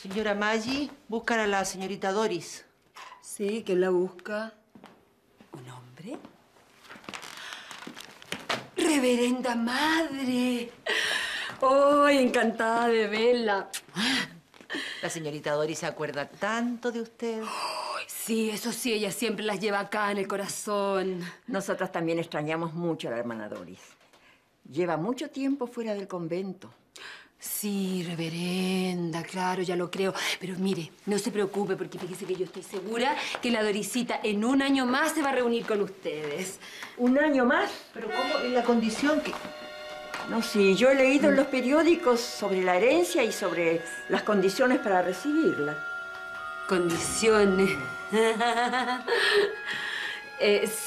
Señora Maggi, buscan a la señorita Doris. Sí, ¿quién la busca? ¿Un hombre? ¡Reverenda madre! ¡Oh, encantada de verla! La señorita Doris se acuerda tanto de usted. Oh, sí, eso sí, ella siempre las lleva acá en el corazón. Nosotras también extrañamos mucho a la hermana Doris. Lleva mucho tiempo fuera del convento. Sí, reverenda, claro, ya lo creo. Pero mire, no se preocupe, porque fíjese que yo estoy segura que la Dorisita en un año más se va a reunir con ustedes. ¿Un año más? ¿Pero cómo? En la condición que... No, sí, yo he leído en los periódicos sobre la herencia y sobre las condiciones para recibirla. ¿Condiciones?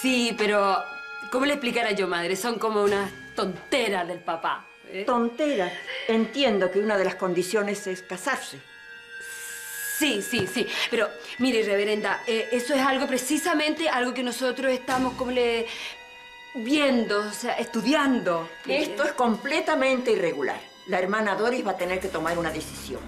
Sí, pero... ¿Cómo le explicara yo, madre? Son como unas tonteras del papá. ¿Eh? Tontera. Entiendo que una de las condiciones es casarse. Sí, sí, sí. Pero, mire, reverenda, eso es algo precisamente, algo que nosotros estamos como le... viendo, o sea, estudiando. Esto es completamente irregular. La hermana Doris va a tener que tomar una decisión.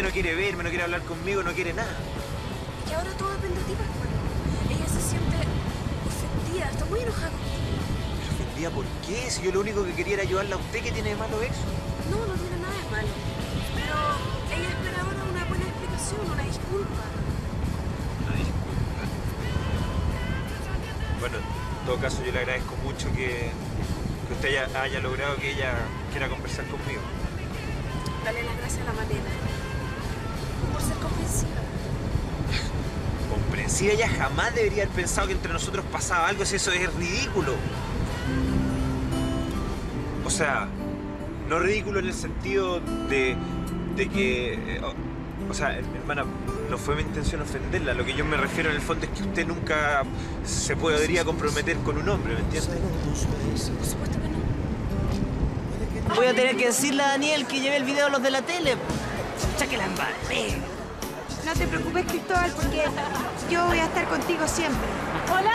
No quiere verme, no quiere hablar conmigo, no quiere nada. Y ahora todo depende de ti, Pascual. Ella se siente ofendida, está muy enojada contigo. ¿Pero ofendida por qué? Si yo lo único que quería era ayudarla a usted, ¿qué tiene de malo eso? No, no tiene nada de malo. Pero ella espera ahora una buena explicación, una disculpa. ¿Una disculpa? Bueno, en todo caso yo le agradezco mucho que usted haya logrado que ella quiera conversar conmigo. Dale las gracias a la manera. Si ella jamás debería haber pensado que entre nosotros pasaba algo, si eso es ridículo. O sea, no ridículo en el sentido de que... O sea, hermana, no fue mi intención ofenderla. Lo que yo me refiero en el fondo es que usted nunca se podría comprometer con un hombre, ¿me entiendes? Por supuesto que no. Voy a tener que decirle a Daniel que lleve el video a los de la tele. Ya que la embarré. No te preocupes, Cristóbal, porque yo voy a estar contigo siempre. Hola.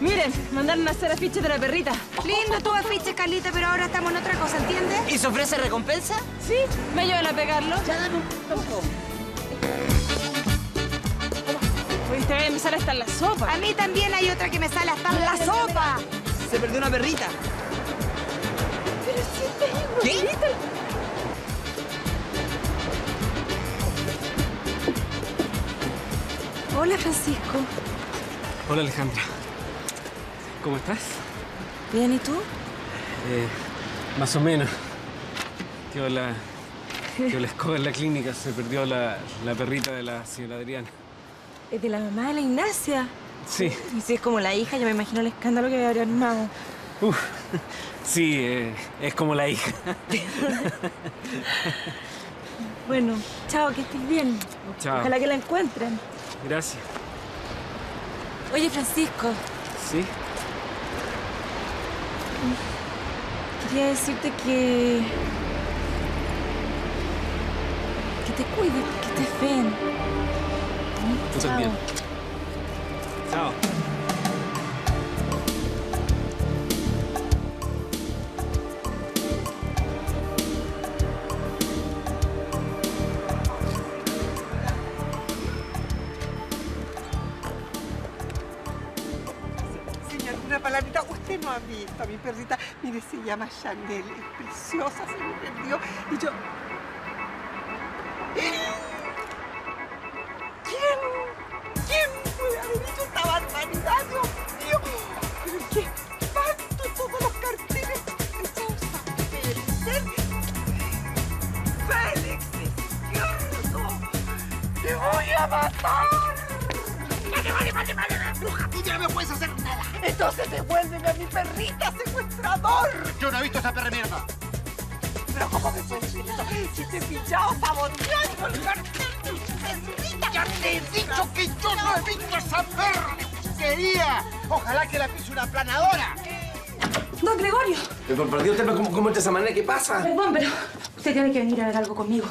Miren, mandaron a hacer afiches de la perrita. Lindo tu afiche, Carlita, pero ahora estamos en otra cosa, ¿entiendes? ¿Y se ofrece recompensa? Sí, me ayudan a pegarlo. Ya, dame un poco. Esta vez me sale hasta la sopa. A mí también hay otra que me sale hasta la sopa. Se perdió una perrita. Pero sí tengo. ¿Qué? Hola, Francisco. Hola, Alejandra. ¿Cómo estás? Bien, ¿y tú? Más o menos. Quedó la escoba en la clínica. Se perdió la perrita de la señora Adriana. ¿Es de la mamá de la Ignacia? Sí. Y si es como la hija, yo me imagino el escándalo que habría armado. Uf. Sí, es como la hija. Bueno, chao, que estés bien. Chao. Ojalá que la encuentren. Gracias. Oye, Francisco. ¿Sí? Quería decirte que... te cuides, que estés bien. Tú también. Chao. A mi perrita, mire, se llama Chanel, es preciosa, se me perdió, y yo... ¿Quién puede haber hecho esta barbaridad, Dios mío? Pero qué espanto, todos los carteles echados a perder. ¡Félix, izquierdo! ¡Te voy a matar! Vale, bruja, tú ya no me puedes hacer nada. Entonces devuélveme a mi perrita, secuestrador. Yo no he visto esa perra mierda. Pero ¿cómo me puedes decir eso? Si te he pillado saboreando el cartel de mi perrita. Ya te he dicho que yo no he visto esa perra quería. Ojalá que la pise una aplanadora. Don Gregorio. Pero por Dios, ¿cómo esta semana? ¿Qué pasa? Perdón, pero usted tiene que venir a ver algo conmigo.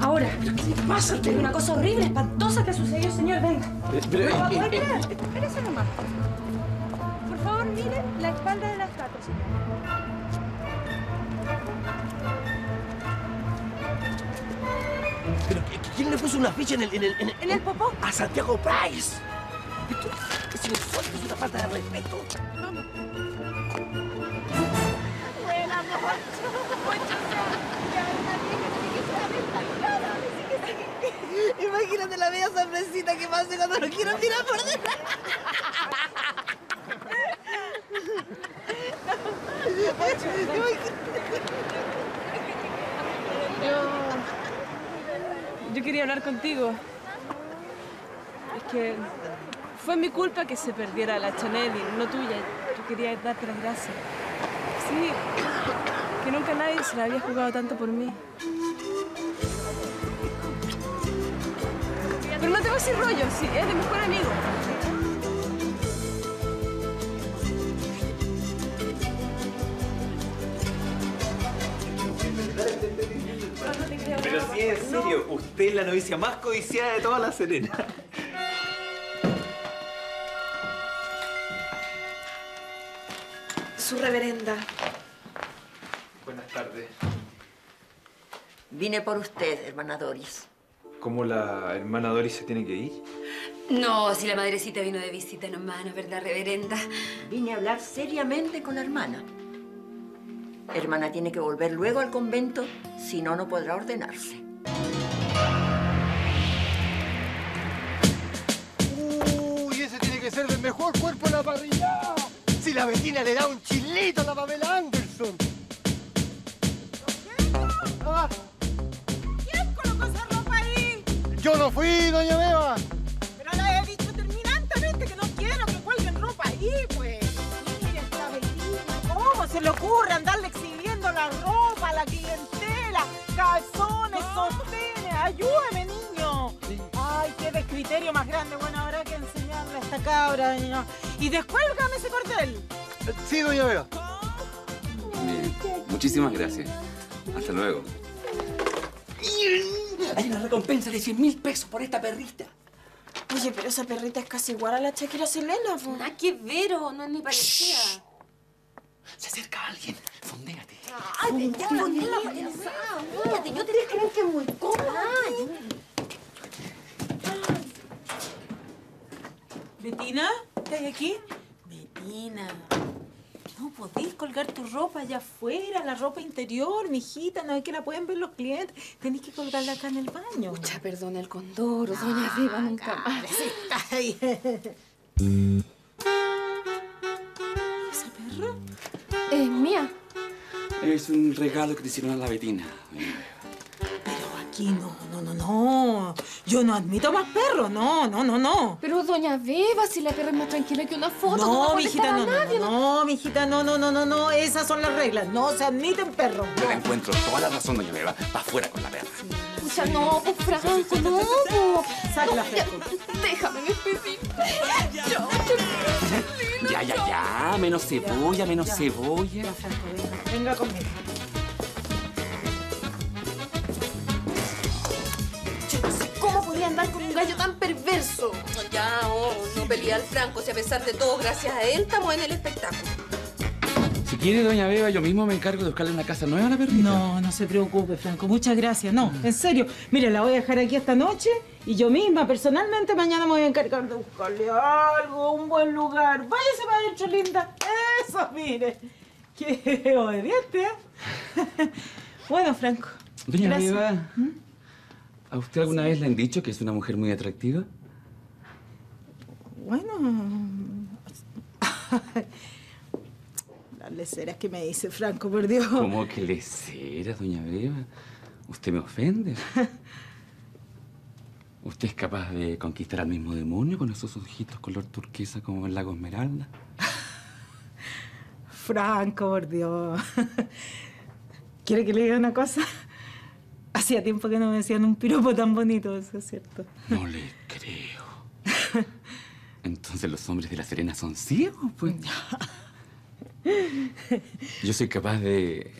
Ahora. ¿Pero qué pasa? Hay una cosa horrible, espantosa que ha sucedido, señor. Venga. Pero... ¿No va a poder creer? Espérese nomás. Por favor, miren la espalda de la estatua. ¿Pero quién le puso una ficha en el popó? A Santiago Bryce. Es insulto, es una falta de respeto. Vamos. Imagínate la bella sorpresita que pase cuando lo quiero tirar por detrás. Yo quería hablar contigo. Es que fue mi culpa que se perdiera la Chanel y no tuya. Yo quería darte las gracias. Sí, que nunca nadie se la había jugado tanto por mí. Pero no te vas sin rollo, sí, es de mi mejor amigo. Pero sí, en serio, usted es la novicia más codiciada de toda La Serena. Su reverenda. Buenas tardes. Vine por usted, hermana Doris. ¿Cómo la hermana Doris se tiene que ir? No, si la madrecita vino de visita nomás, ¿no es verdad, reverenda? Vine a hablar seriamente con la hermana. Hermana tiene que volver luego al convento, si no, no podrá ordenarse. ¡Uy, ese tiene que ser el mejor cuerpo en la parrilla! Si la Betina le da un chilito a la Pamela Anderson. ¡Ah! ¿Quién colocó esa ropa ahí? Yo no fui, doña Beba. Pero la he dicho terminantemente que no quiero que cuelguen ropa ahí, pues. Mira esta Betina, ¿cómo se le ocurre andarle exhibiendo la ropa a la clientela? Calzones, sostenes, ayúdeme, niño. Sí. Ay, qué descriterio más grande. Bueno, habrá que enseñarle a esta cabra, niño. Y descuélgame ese cordel. Sí, doña Beba. Muchísimas gracias. Hasta luego. Hay una recompensa de 100.000 pesos por esta perrita. Oye, pero esa perrita es casi igual a la Shakira Selena. Nada que vero, no es ni parecida. Shh. Se acerca alguien. Fondéate. Ay, ya la fondéate. Yo te creo que es muy cómoda. ¿Betina? ¿Estás aquí? Betina. No podés colgar tu ropa allá afuera, la ropa interior, mijita, no es que la pueden ver los clientes. Tenés que colgarla acá en el baño. Mucha perdona el condoro, doña Beba, nunca más. Está bien. ¿Esa perra? Es mía. Es un regalo que te hicieron a la Betina. Pero aquí no. Yo no admito más perros, no. Pero, doña Beba, si la perra es más tranquila que una foto, no va a molestar a nadie. No, mijita, no. Esas son las reglas. No se admiten perros. Yo le encuentro toda la razón, doña Beba. Va fuera con la perra. O sea, no, pues, Franco, no. Sácala, Franco. Déjame, mi perrita. Ya. Menos cebolla, menos cebolla. Venga conmigo. andar con un gallo tan perverso? Ya, no pelea al Franco, si a pesar de todo, gracias a él, estamos en el espectáculo. Si quiere, doña Beba, yo mismo me encargo de buscarle una casa nueva a la perrita. No, no se preocupe, Franco, muchas gracias. No, en serio, mira, la voy a dejar aquí esta noche y yo misma, personalmente, mañana me voy a encargar de buscarle algo, un buen lugar. Váyase para adentro, linda. Eso, mire. Qué obediente, ¿eh? Bueno, Franco. Doña gracias. Beba, ¿a usted alguna vez le han dicho que es una mujer muy atractiva? Bueno... Las leceras que me dice Franco, por Dios. ¿Cómo que leceras, doña Beba? Usted me ofende. ¿Usted es capaz de conquistar al mismo demonio con esos ojitos color turquesa como el lago Esmeralda? Franco, por Dios. ¿Quiere que le diga una cosa? Hacía tiempo que no me decían un piropo tan bonito, eso es cierto. No le creo. Entonces los hombres de La Serena son ciegos, pues. Yo soy capaz de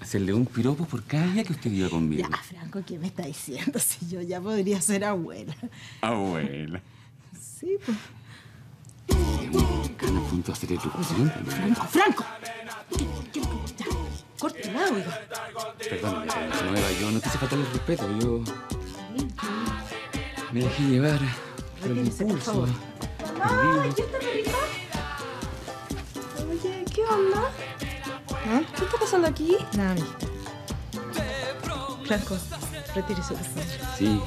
hacerle un piropo por cada día que usted viva conmigo. Ya, Franco, ¿qué me está diciendo? Si yo ya podría ser abuela. ¿Abuela? Sí, pues. Están a punto de hacer erupción. ¡Franco! ¡Franco! Ya, corte nada, oiga. Perdóname, Nueva, yo no te hice faltar el respeto. Yo me dejé llevar por el impulso. ¡Ay, qué está rico! Oye, ¿qué onda? ¿Ah? ¿Qué está pasando aquí? Nada, mija. Franco, retírese, por favor. Sí,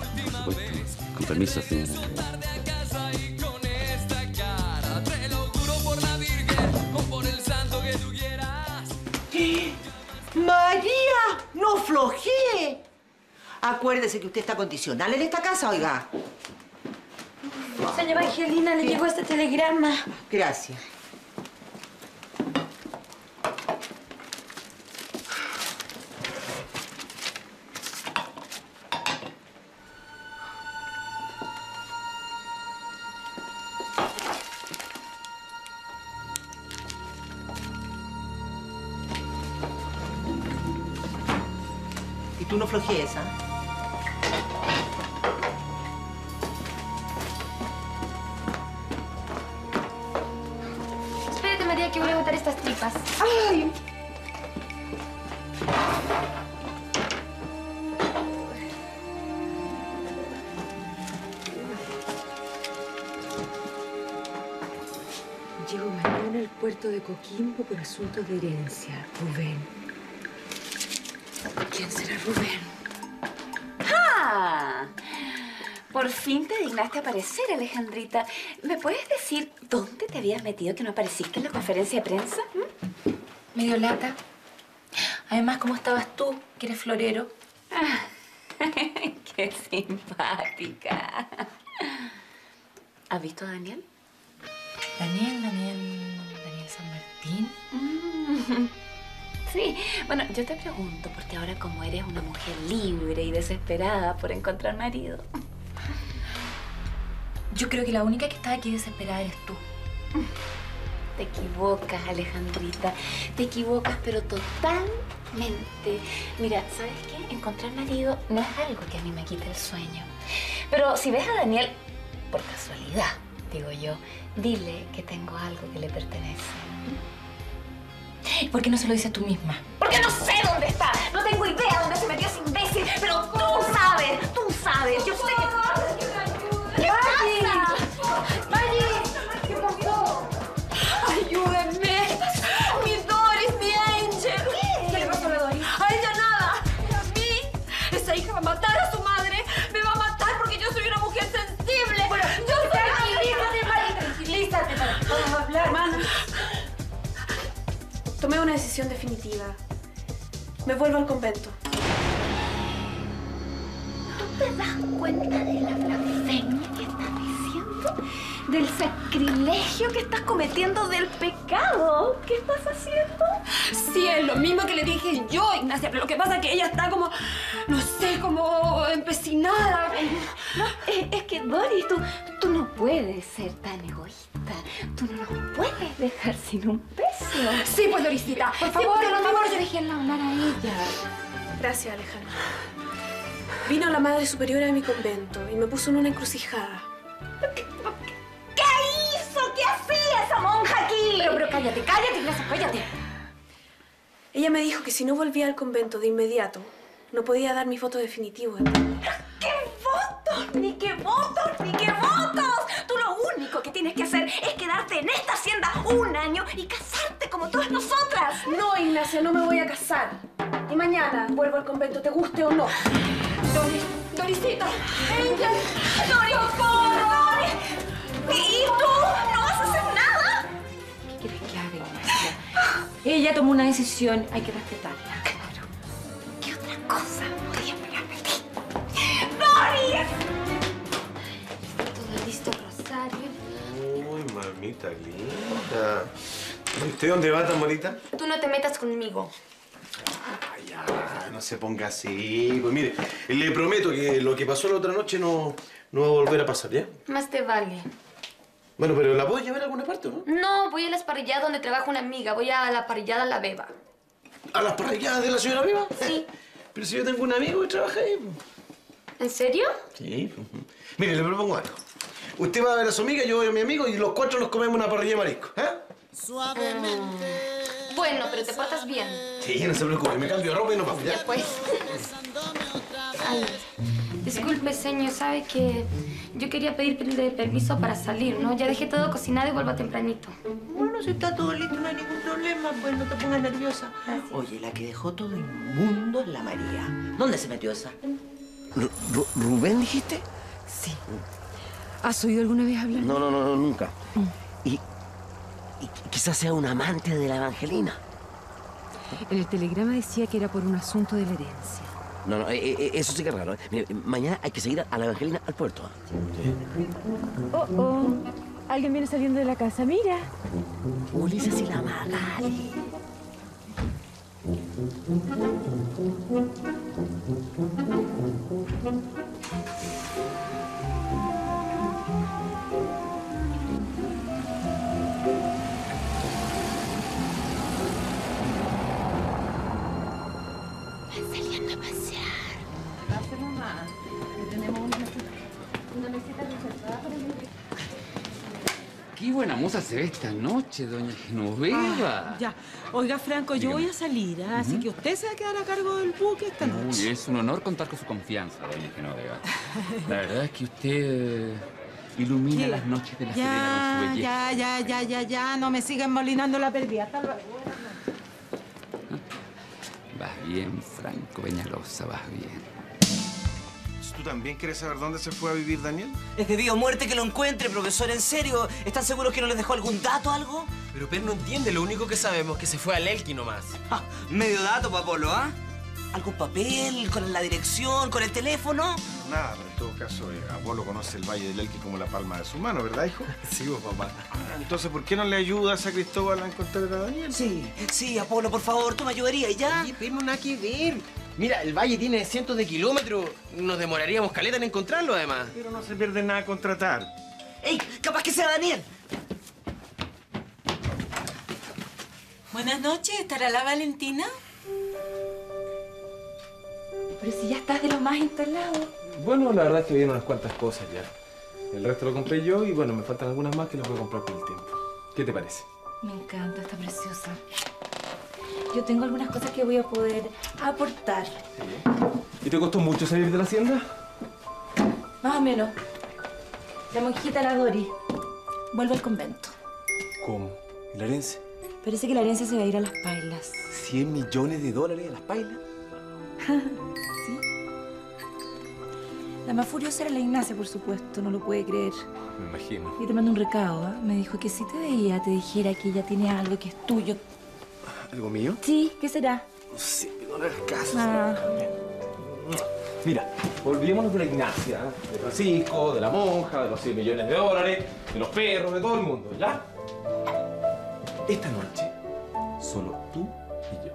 por supuesto. Con permiso, señora. ¡María! ¡No flojee! Acuérdese que usted está condicional en esta casa, oiga. Señora Evangelina, le llegó este telegrama. Gracias. Tú no flojees, ¿ah? Espérate, María, que voy a botar estas tripas. ¡Ay! Llego mañana al puerto de Coquimbo por asuntos de herencia, Rubén. ¿Quién será Rubén? ¡Ah! Por fin te dignaste aparecer, Alejandrita. ¿Me puedes decir dónde te habías metido que no apareciste en la conferencia de prensa? ¿Mm? Medio lata. Además, ¿cómo estabas tú, que eres florero? Ah, ¡qué simpática! ¿Has visto a Daniel? Daniel San Martín. Sí. Bueno, yo te pregunto, porque ahora como eres una mujer libre y desesperada por encontrar marido... Yo creo que la única que está aquí desesperada eres tú. Te equivocas, Alejandrita. Te equivocas, pero totalmente. Mira, ¿sabes qué? Encontrar marido no es algo que a mí me quite el sueño. Pero si ves a Daniel, por casualidad, digo yo, dile que tengo algo que le pertenece. ¿Por qué no se lo dices tú misma? Porque no sé dónde está. No tengo idea dónde se metió ese imbécil. Pero tú sabes, yo sé que... ¡Qué pasa! ¡Maggie! ¿Qué pasó? ¡Ayúdenme! ¡Mi Doris, mi Angel! ¿Qué le pasó a la Doris? ¡A ella nada! ¡A mí! Esa hija va a matar a su madre. Me va a matar porque yo soy una mujer sensible. Bueno, yo soy una... Tranquilízate, para que podamos hablar, hermano. Tomé una decisión definitiva. Me vuelvo al convento. ¿Tú te das cuenta de la blasfemia que estás diciendo? Del sacrilegio que estás cometiendo, del pecado. ¿Qué estás haciendo? Sí, es lo mismo que le dije yo, Ignacia. Pero lo que pasa es que ella está como, no sé, como empecinada. No, es que, Doris, tú no puedes ser tan egoísta. Tú no nos puedes dejar sin un peso. Sí, pues, Dorisita, por favor, no me dejes hablar a ella. Gracias, Alejandra. Vino la madre superiora de mi convento y me puso en una encrucijada. ¿Qué hizo? ¿Qué hacía esa monja aquí? Pero cállate, cállate, Ignacia, cállate. Ella me dijo que si no volvía al convento de inmediato, no podía dar mis votos definitivos. ¿Qué votos? ¡Ni qué votos! ¡Ni qué votos! Tú lo único que tienes que hacer es quedarte en esta hacienda un año y casarte como todas nosotras. No, Ignacia, no me voy a casar. Y mañana vuelvo al convento, te guste o no. Doris, Dorisita, Angel, Doris, ¡socorro! Doris. ¿Y tú? ¿No vas a hacer nada? ¿Qué quieres que haga, Ignacia? Ella tomó una decisión, hay que respetarla. Claro. ¿Qué otra cosa podía esperar de ti? ¡Doris! Todo listo, Rosario. Uy, mamita linda. ¿Y usted dónde va tan bonita? Tú no te metas conmigo. No se ponga así. Pues mire, le prometo que lo que pasó la otra noche no va a volver a pasar, ¿ya? Más te vale. Bueno, pero ¿la puedo llevar a alguna parte, no? No, voy a las parrilladas donde trabaja una amiga. Voy a la parrillada La Beba. ¿A las parrilladas de la señora Beba? Sí. Pero si yo tengo un amigo que trabaja ahí. ¿En serio? Sí. Mire, le propongo algo. Usted va a ver a su amiga, yo voy a mi amigo y los cuatro nos comemos una parrilla de marisco, ¿eh? Suavemente. Bueno, pero te portas bien. Sí, no se preocupe, me cambio de ropa y nos vamos. Ya pues. Ay, disculpe, señor, sabe que yo quería pedirle permiso para salir, ¿no? Ya dejé todo cocinado y vuelvo tempranito. Bueno, si está todo listo, no hay ningún problema, pues no te pongas nerviosa. Gracias. Oye, la que dejó todo inmundo es la María. ¿Dónde se metió esa? ¿Rubén dijiste? Sí. ¿Has oído alguna vez hablar? No, nunca. Y quizás sea un amante de la Evangelina. En el telegrama decía que era por un asunto de la herencia. No, eso sí que es raro. Mira, mañana hay que seguir a la Evangelina al puerto. Oh. Alguien viene saliendo de la casa. Mira. Ulises y la Magali. ¡Qué buena moza se ve esta noche, doña Genoveva! Ah, ya. Oiga, Franco, dígame. Yo voy a salir, ¿ah? Así que usted se va a quedar a cargo del buque esta noche. Uy, es un honor contar con su confianza, doña Genoveva. La verdad es que usted ilumina las noches de la Serena con su belleza. Ya. No me sigan molinando la perdida. Hasta luego. Vas bien, Franco Peñalosa, vas bien. ¿Tú también quieres saber dónde se fue a vivir, Daniel? Es debido a muerte que lo encuentre, profesor, en serio. ¿Están seguros que no les dejó algún dato o algo? Pero Per no entiende, lo único que sabemos es que se fue al Elqui nomás. Ah, medio dato, Apolo, ¿ah? ¿Algún papel? ¿Con la dirección? ¿Con el teléfono? Nada, pero en todo caso, Apolo conoce el Valle del Elqui como la palma de su mano, ¿verdad, hijo? Sí, vos, papá. Entonces, ¿por qué no le ayudas a Cristóbal a encontrar a Daniel? Sí, Apolo, por favor, tú me ayudarías, ¿ya? Oye, pero nada que ver. Mira, el valle tiene cientos de kilómetros. Nos demoraríamos caleta en encontrarlo, además. Pero no se pierde nada con tratar. ¡Ey! ¡Capaz que sea Daniel! Buenas noches. ¿Estará la Valentina? Pero si ya estás de lo más instalado. Bueno, la verdad es que vienen unas cuantas cosas ya. El resto lo compré yo y, bueno, me faltan algunas más que las voy a comprar con el tiempo. ¿Qué te parece? Me encanta, está preciosa. Yo tengo algunas cosas que voy a poder aportar. ¿Y te costó mucho salir de la hacienda? Más o menos. La monjita, la Dori, vuelve al convento. ¿Cómo? ¿Y la herencia? Parece que la herencia se va a ir a las pailas. $100 millones a las pailas? Sí. La más furiosa era la Ignacia, por supuesto. No lo puede creer. Me imagino. Y te mando un recado, ¿eh? Me dijo que si te veía, te dijera que ella tiene algo que es tuyo. ¿Algo mío? Sí, ¿qué será? No sé, no le hagas caso. Mira, olvidémonos de la Ignacia, de Francisco, de la monja, de los $100 millones, de los perros, de todo el mundo, ¿ya? Esta noche, solo tú y yo.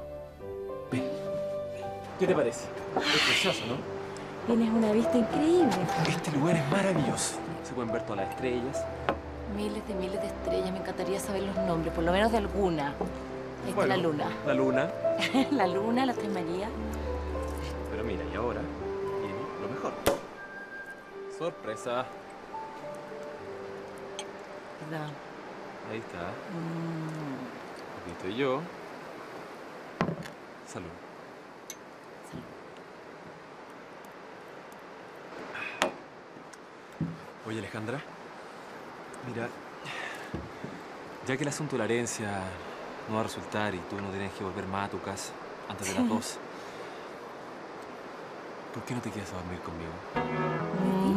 Ven. ¿Qué te parece? Es precioso, ¿no? Tienes una vista increíble. Este lugar es maravilloso. Se pueden ver todas las estrellas. Miles de estrellas. Me encantaría saber los nombres, por lo menos de alguna. Esta bueno, es la luna. La luna. La luna, la tres María. Pero mira, y ahora viene Sorpresa. ¿Verdad? Ahí está. Un poquito yo. Salud. Salud. Oye, Alejandra. Mira, ya que el asunto de la herencia no va a resultar y tú no tienes que volver más a tu casa antes de las 2, ¿por qué no te quedas a dormir conmigo? No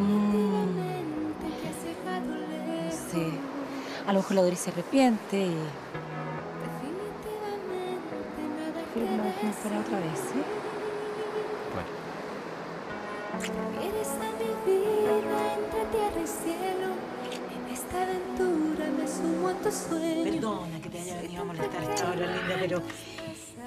sé. A lo mejor la Doris se arrepiente y... Pero no dejemos para otra vez, ¿sí? Bueno. Eres a mi vida entre tierra y cielo. En esta aventura me sumo a tu sueño. Perdona que te haya venido a molestar esta hora, linda, pero...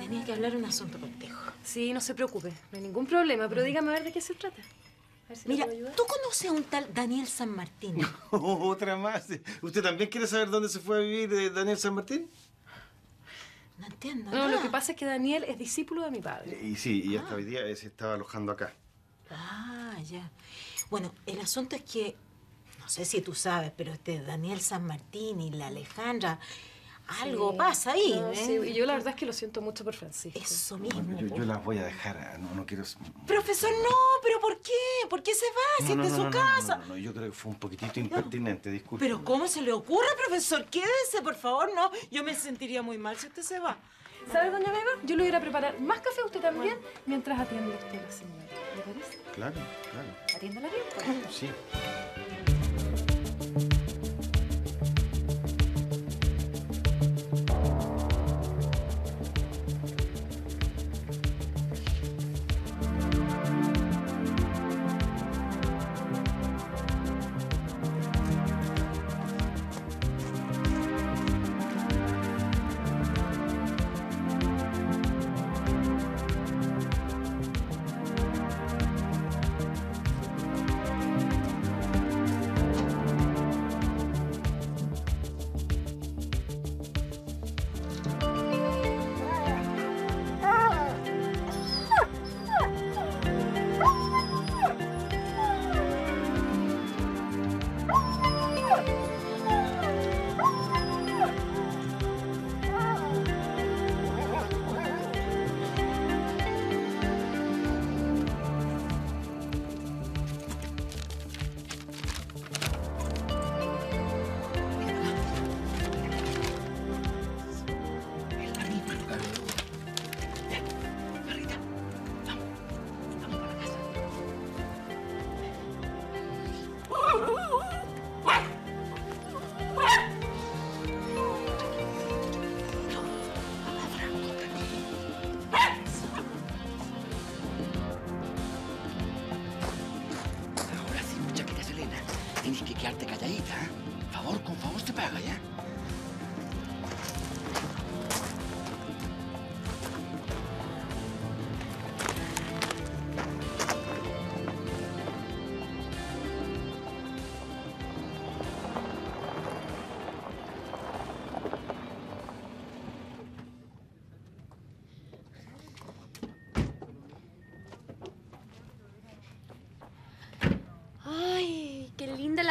tenía que hablar un asunto contigo. Sí, no se preocupe. No hay ningún problema, pero dígame a ver de qué se trata. A ver si mira, ¿tú conoces a un tal Daniel San Martín? Otra más. ¿Usted también quiere saber dónde se fue a vivir Daniel San Martín? No entiendo. No, lo que pasa es que Daniel es discípulo de mi padre. Y sí, y hasta hoy día se estaba alojando acá. Ah, ya. Bueno, el asunto es que, no sé si tú sabes, pero este Daniel San Martín y la Alejandra... algo pasa ahí, no, ¿eh? Sí, y yo la verdad es que lo siento mucho por Francisco. Eso mismo. Bueno, yo las voy a dejar, no quiero... Profesor, no, pero ¿por qué? ¿Por qué se va? Si es de su casa. No, yo creo que fue un poquitito impertinente, disculpe. Pero ¿cómo se le ocurre, profesor? Quédese, por favor, no. Yo me sentiría muy mal si usted se va. ¿Sabe, doña Beba? Yo le voy a ir a preparar más café a usted también, mientras atiende usted a la señora. ¿Le parece? Claro, claro. ¿Atiéndala bien? Pues. Sí.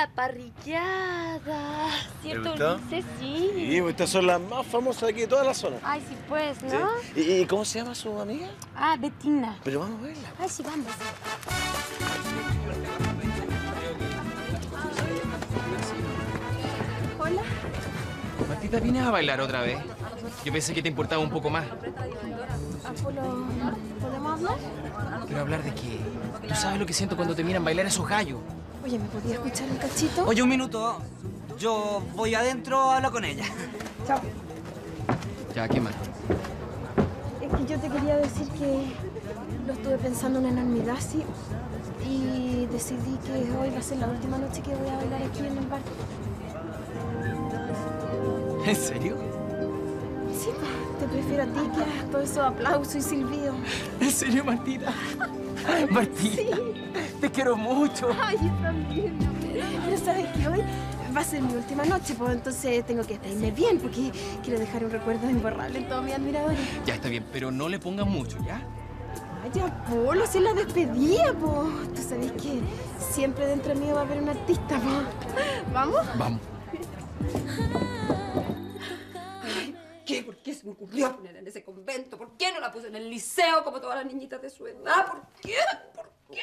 La parrillada, ¿cierto, Ulises? Sí. Sí, pues estas son las más famosas de aquí de toda la zona. Ay, sí, pues, ¿no? ¿Sí? ¿Y cómo se llama su amiga? Ah, Betina. Pero vamos a verla. Ay, sí, vamos. Hola. Martita, ¿vienes a bailar otra vez? Yo pensé que te importaba un poco más. Apolo, ¿podemos hablar? ¿Pero hablar de qué? ¿Tú sabes lo que siento cuando te miran bailar a esos gallos? Oye, ¿me podías escuchar un cachito? Oye, un minuto. Yo voy adentro, hablo con ella. Chao. Ya, ¿qué más? Es que yo te quería decir que lo estuve pensando una enormidad, sí. Y decidí que hoy va a ser la última noche que voy a bailar aquí en el bar. ¿En serio? Sí, pa. Te prefiero a ti que a todos esos aplausos y silbidos. ¿En serio, Martita? Martita. Sí. Te quiero mucho. Ay, yo también. Pero sabes que hoy va a ser mi última noche, pues entonces tengo que estarme bien porque quiero dejar un recuerdo imborrable en todos mis admiradores. Ya, está bien, pero no le pongan mucho, ¿ya? Ay, Apolo, si la despedía, po. Tú sabes que siempre dentro mío va a haber un artista, po. ¿Vamos? Vamos. Ay, ¿qué? ¿Por qué se me ocurrió poner en ese convento? ¿Por qué no la puse en el liceo como todas las niñitas de su edad? ¿Por qué? ¿Por qué?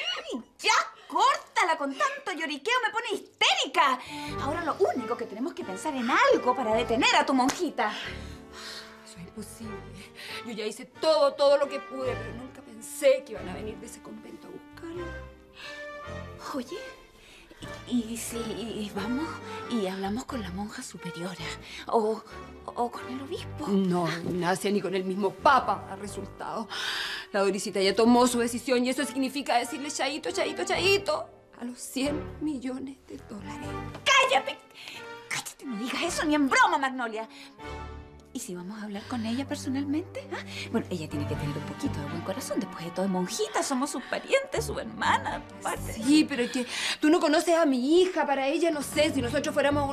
¡Ya! ¡Córtala! Con tanto lloriqueo me pone histérica. Ahora lo único que tenemos que pensar en algo para detener a tu monjita. Eso es imposible. Yo ya hice todo lo que pude, pero nunca pensé que iban a venir de ese convento a buscarla. Oye, ¿y si vamos y hablamos con la monja superiora? ¿O con el obispo? No, Ignacia, ni con el mismo papa ha resultado. La Dorisita ya tomó su decisión y eso significa decirle chaito, chaito, chaito a los 100 millones de dólares. ¡Cállate! ¡Cállate! No digas eso ni en broma, Magnolia. ¿Y si vamos a hablar con ella personalmente? ¿Eh? Bueno, ella tiene que tener un poquito de buen corazón. Después de todo, monjita, somos sus parientes, su hermana. Sí, pero es que tú no conoces a mi hija. Para ella, no sé, si nosotros fuéramos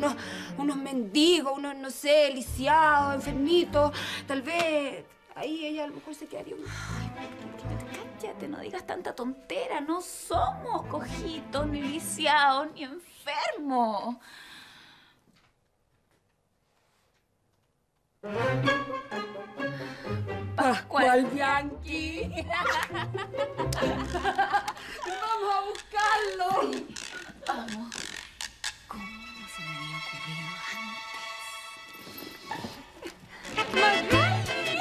unos mendigos, unos, no sé, lisiados, enfermitos, tal vez ahí ella a lo mejor se quedaría un... Cállate, no digas tanta tontera. No somos cojitos, ni lisiados, ni enfermos. Pascual Bianchi. Vamos a buscarlo. Sí, vamos. ¿Cómo no se me había ocurrido antes?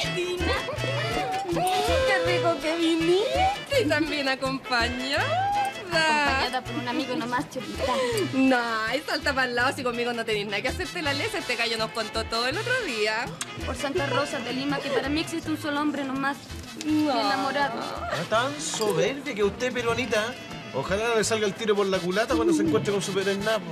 Betina, qué rico que viniste. Y también acompañada. Acompañada por un amigo nomás, chupita. No, y salta para el lado si conmigo no tenés nada que hacerte la lesa. Este gallo nos contó todo el otro día. Por Santa Rosa de Lima, que para mí existe un solo hombre nomás. No. Mi enamorado. Ah, tan soberbia que usted, peruanita. Ojalá no le salga el tiro por la culata cuando se encuentre con su pernapo.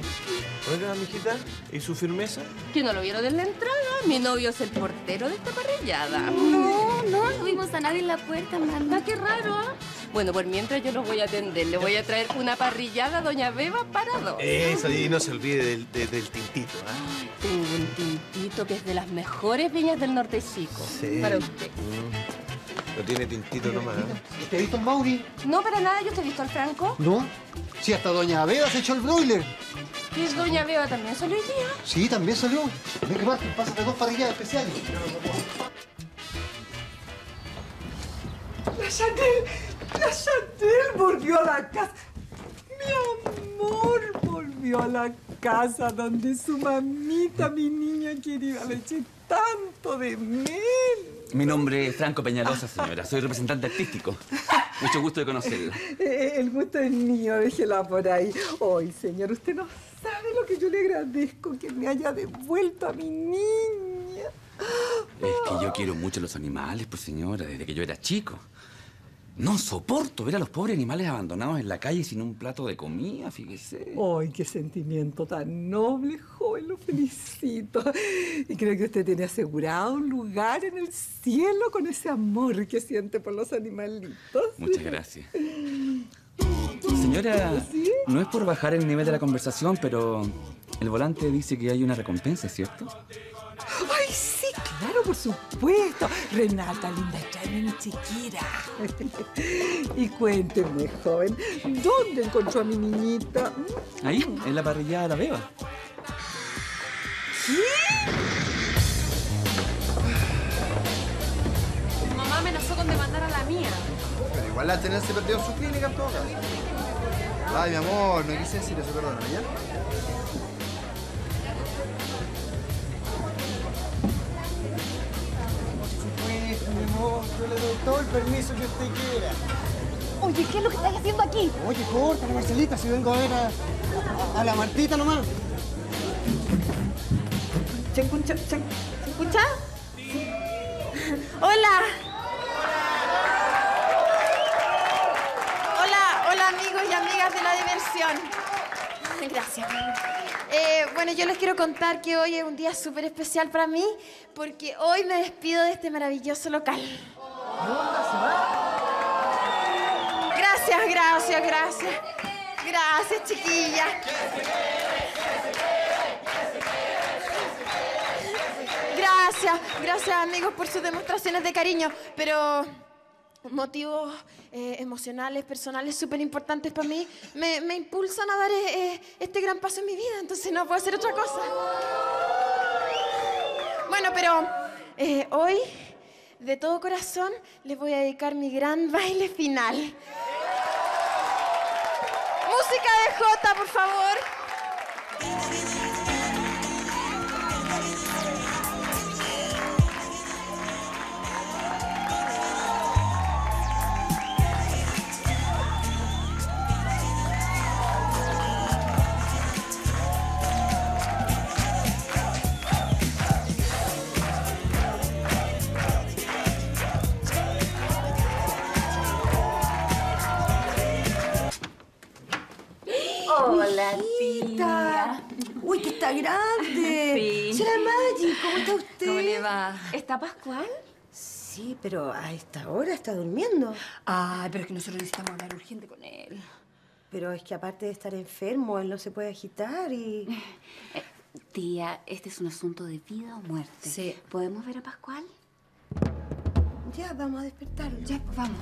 Oiga, mijita, ¿y su firmeza? Que no lo vieron en la entrada. Mi novio es el portero de esta parrillada. No vimos a nadie en la puerta, mamá. Qué raro, ¿eh? Bueno, pues mientras yo los voy a atender, le voy a traer una parrillada Doña Beba para dos. Eso, y no se olvide del tintito, ¿ah? ¿Eh? Tengo un tintito que es de las mejores viñas del norte chico. Sí. Para usted. No tiene tintito nomás. ¿Te he visto al Mauri? No, para nada. ¿Yo te he visto al Franco? No. Sí, hasta Doña Beba se echó el broiler. ¿Y es Doña Beba también salió hoy día? Sí, también salió. Ven que Martín, pásate dos parrilladas especiales. La Chanel, volvió a la casa. Mi amor, volvió a la casa donde su mamita, mi niña querida, le eché tanto de menos. Mi nombre es Franco Peñalosa, señora. Soy representante artístico. Mucho gusto de conocerla. El gusto es mío, déjela por ahí. Hoy, señor, usted no sabe lo que yo le agradezco que me haya devuelto a mi niña. Es que yo quiero mucho a los animales, pues, señora, desde que yo era chico. No soporto ver a los pobres animales abandonados en la calle sin un plato de comida, fíjese. ¡Ay, qué sentimiento tan noble, joven! Lo felicito. Y creo que usted tiene asegurado un lugar en el cielo con ese amor que siente por los animalitos. Muchas gracias. Señora, ¿sí? No es por bajar el nivel de la conversación, pero el volante dice que hay una recompensa, ¿cierto? ¡Ay, sí! Claro, por supuesto. Renata, linda, tráeme mi chiquira. Y cuénteme, joven, ¿dónde encontró a mi niñita? Ahí, en la parrillada de la Beba. ¿Qué? Mamá amenazó con demandar a la mía. Pero igual la Chanel se perdió en su clínica en todo caso. Ay, mi amor, no quise decir eso, perdóname, ¿ya? Yo le doy todo el permiso que usted quiera. Oye, ¿qué es lo que estáis haciendo aquí? Oye, córtale, Marcelita, si vengo a ver a la Martita nomás. ¿Se escucha? Sí. Hola, amigos y amigas de la diversión. Gracias, amigo. Bueno, yo les quiero contar que hoy es un día súper especial para mí porque hoy me despido de este maravilloso local. Gracias. Gracias, chiquillas. Gracias, amigos, por sus demostraciones de cariño, pero motivos emocionales, personales, súper importantes para mí, me impulsan a dar este gran paso en mi vida, entonces no puedo hacer otra cosa. Bueno, pero hoy, de todo corazón, les voy a dedicar mi gran baile final. Música de Jota, por favor. ¡Uy, que está grande! Sí. ¡Será Maggie! ¿Cómo está usted? ¿Cómo le va? ¿Está Pascual? Sí, pero a esta hora está durmiendo. Ay, pero es que nosotros necesitamos hablar urgente con él. Pero es que aparte de estar enfermo, él no se puede agitar y... Tía, este es un asunto de vida o muerte. Sí. ¿Podemos ver a Pascual? Ya, vamos a despertarlo. Ya, pues vamos.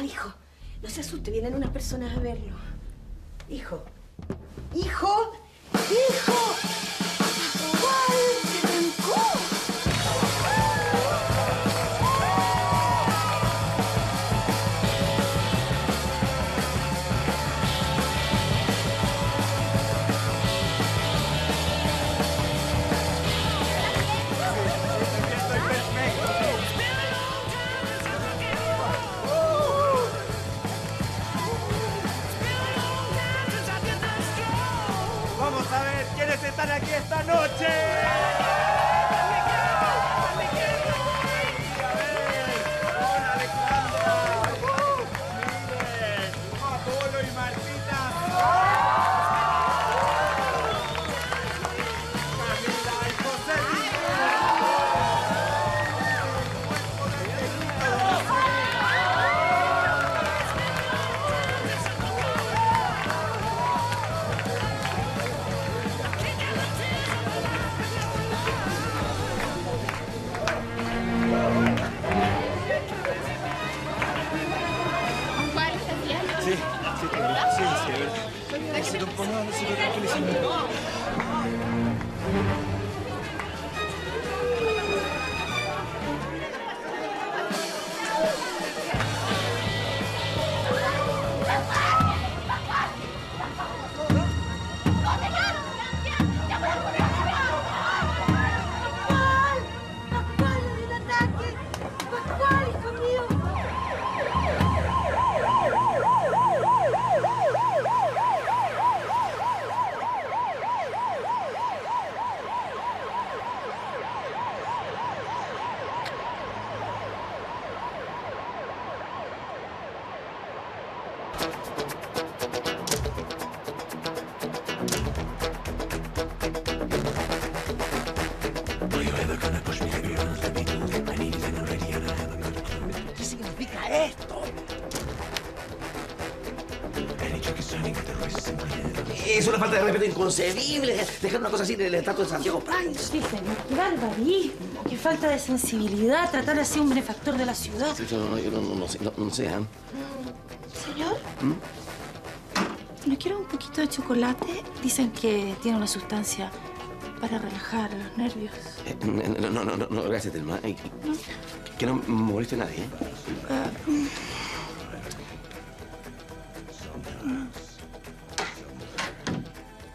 Hijo, no se asuste, vienen unas personas a verlo. Hijo, hijo, hijo, Pascual se trancó. Están aquí esta noche. Hola, Alejandra, Apolo y Inconcebible dejar una cosa así del estatua de Santiago Bryce. Sí, señor. Qué barbarismo, qué falta de sensibilidad tratar así a un benefactor de la ciudad. Yo no sé. Señor, ¿no quiere un poquito de chocolate? Dicen que tiene una sustancia para relajar los nervios. No, gracias, Telma. Que no moleste a nadie.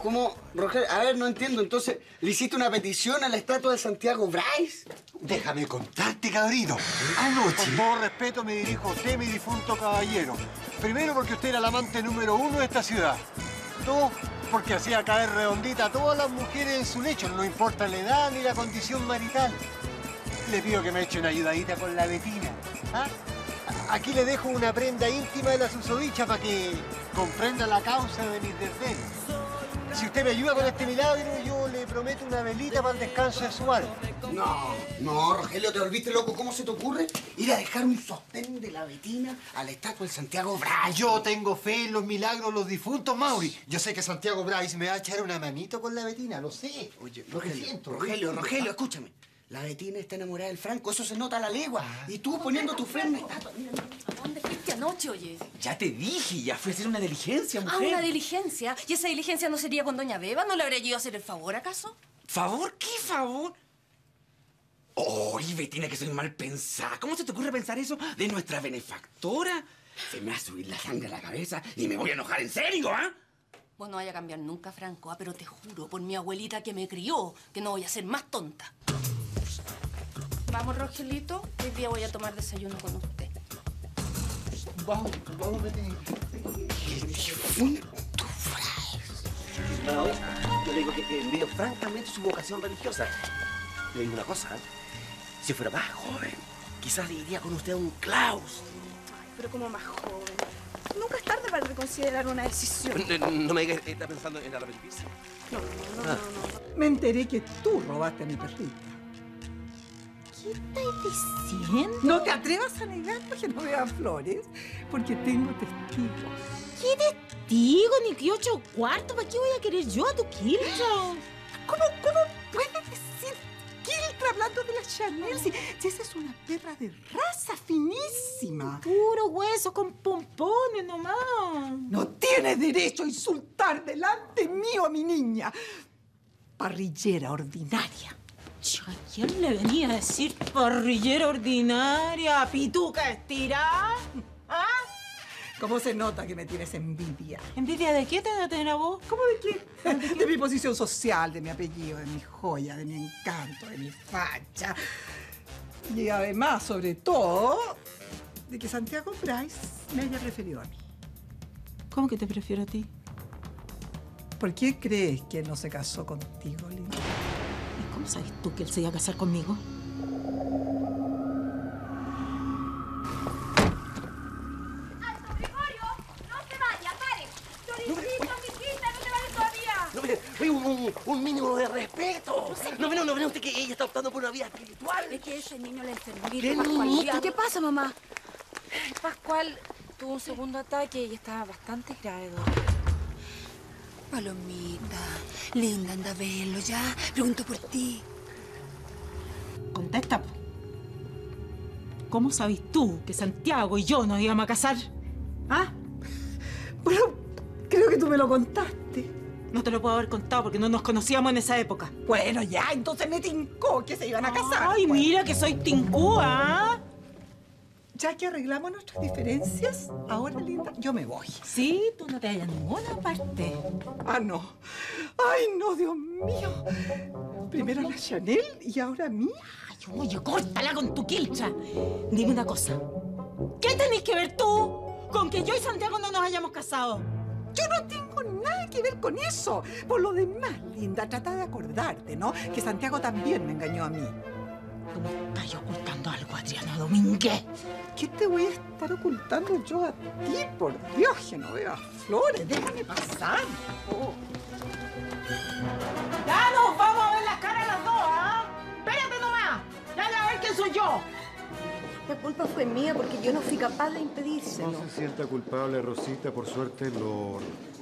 ¿Cómo, Rogelio? A ver, no entiendo. Entonces, ¿le hiciste una petición a la estatua de Santiago Bryce? Déjame contarte, cabrino. Anoche. Con todo respeto me dirijo a usted, mi difunto caballero. Primero, porque usted era el amante número 1 de esta ciudad. Dos, porque hacía caer redondita a todas las mujeres en su lecho. No importa la edad ni la condición marital. Le pido que me eche una ayudadita con la Betina. ¿Ah? Aquí le dejo una prenda íntima de la susodicha para que comprenda la causa de mis desvelos. Si usted me ayuda con este milagro, yo le promete una velita para el descanso de su alma. No, no, Rogelio, te volviste loco. ¿Cómo se te ocurre ir a dejar un sostén de la Betina a la estatua del Santiago Bryce? Yo tengo fe en los milagros de los difuntos, Mauri. Yo sé que Santiago Bryce me va a echar una manito con la Betina, lo sé. Oye, Rogelio, escúchame. La Betina está enamorada del Franco, eso se nota a la legua. Y tú poniendo tu fe en la estatua. ¿A dónde fuiste anoche, oye? Ya te dije, ya fui a hacer una diligencia, mujer. Ah, una diligencia. ¿Y esa diligencia no sería con doña Beba? ¿No le habría ido a hacer el favor, acaso? ¿Favor? ¿Qué favor? Oye, Betina, que soy mal pensada. ¿Cómo se te ocurre pensar eso de nuestra benefactora? Se me va a subir la sangre a la cabeza y me voy a enojar en serio, ¿ah? Vos no vayas a cambiar nunca, Franco, ¿ah? Pero te juro por mi abuelita que me crió que no voy a ser más tonta. Vamos, Rogelito, hoy día voy a tomar desayuno con usted. Vamos, vamos, Betina. El difunto Bryce. No, yo le digo que envidio francamente su vocación religiosa. Le digo una cosa, ¿eh? Si fuera más joven, quizás le iría con usted a un Klaus. Ay, pero como más joven. Nunca es tarde para reconsiderar una decisión. No me digas que está pensando en la repetición. No. Me enteré que tú robaste a mi perrita. ¿Qué estás diciendo? No te atrevas a negar a Genoveva Flores, porque tengo testigos. ¿Qué testigo? Ni que 8 cuartos. ¿Para qué voy a querer yo a tu Kiltra? ¿Cómo puedes decir Kiltra hablando de la Chanel? Si esa es una perra de raza finísima. Puro hueso con pompones nomás. No tienes derecho a insultar delante mío a mi niña. Parrillera ordinaria. ¿A quién le venía a decir parrillera ordinaria, pituca estirada? ¿Ah? ¿Cómo se nota que me tienes envidia? ¿Envidia de qué te a vos? ¿Cómo de qué? De mi posición social, de mi apellido, de mi joya, de mi encanto, de mi facha. Y además, sobre todo, de que Santiago Bryce me haya preferido a mí. ¿Cómo que te prefiero a ti? ¿Por qué crees que él no se casó contigo, Linda? ¿Sabes tú que él se iba a casar conmigo? ¡Alto, Gregorio! ¡No te vayas, pare! ¡Dorisita, amiguita, no te vayas todavía! No, pero un mínimo de respeto. No ve usted que ella está optando por una vida espiritual. Es que ese niño le enfermó. ¿Qué pasa, mamá? Pascual tuvo un segundo ataque y estaba bastante grave, Doris. Palomita, linda, anda a verlo, ¿ya? Pregunto por ti. Contesta, po. ¿Cómo sabes tú que Santiago y yo nos íbamos a casar? ¿Ah? Bueno, creo que tú me lo contaste. No te lo puedo haber contado porque no nos conocíamos en esa época. Bueno, ya, entonces me tincó que se iban a casar. Ay, pues. Mira que soy tincúa, ¿ah? Ya que arreglamos nuestras diferencias, ahora, linda, yo me voy. Sí, tú no te vayas a ninguna parte. Ah, no. Ay, no, Dios mío. Primero la Chanel y ahora a mí. Ay, oye, córtala con tu quilcha. Dime una cosa. ¿Qué tenés que ver tú con que yo y Santiago no nos hayamos casado? Yo no tengo nada que ver con eso. Por lo demás, linda, trata de acordarte, ¿no? Que Santiago también me engañó a mí. Tú me estás ocultando algo, Adriana Domínguez. ¿Qué te voy a estar ocultando yo a ti? Por Dios, Genoveva Flores, déjame pasar. Oh. Ya nos vamos a ver las caras las dos, ¿ah? Espérate nomás. Ya a ver quién soy yo. La culpa fue mía porque yo no fui capaz de impedírselo. No se sienta culpable, Rosita. Por suerte lo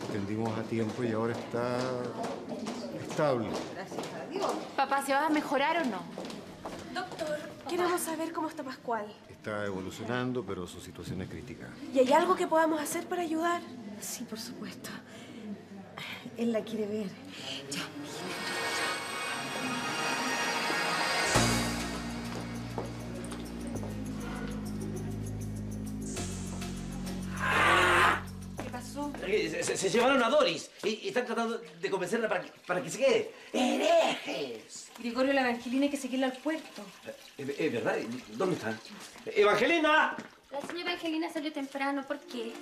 atendimos a tiempo y ahora está estable. Gracias a Dios. Papá, ¿se va a mejorar o no? Doctor, queremos saber cómo está Pascual. Está evolucionando, pero su situación es crítica. ¿Y hay algo que podamos hacer para ayudar? Sí, por supuesto. Él la quiere ver. Ya. Se llevaron a Doris y están tratando de convencerla para que se quede. ¡Herejes! Gregorio, la Evangelina hay que seguirla al puerto. Es verdad. ¿Dónde está? ¡Evangelina! La señora Evangelina salió temprano. ¿Por qué?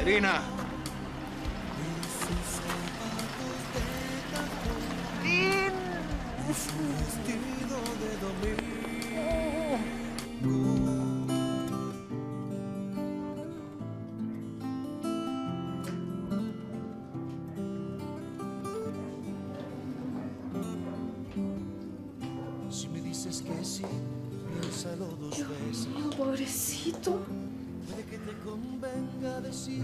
Irina. Si me dices que sí, piénsalo dos veces. Dios mío, pobrecito. Puede que te convenga decir.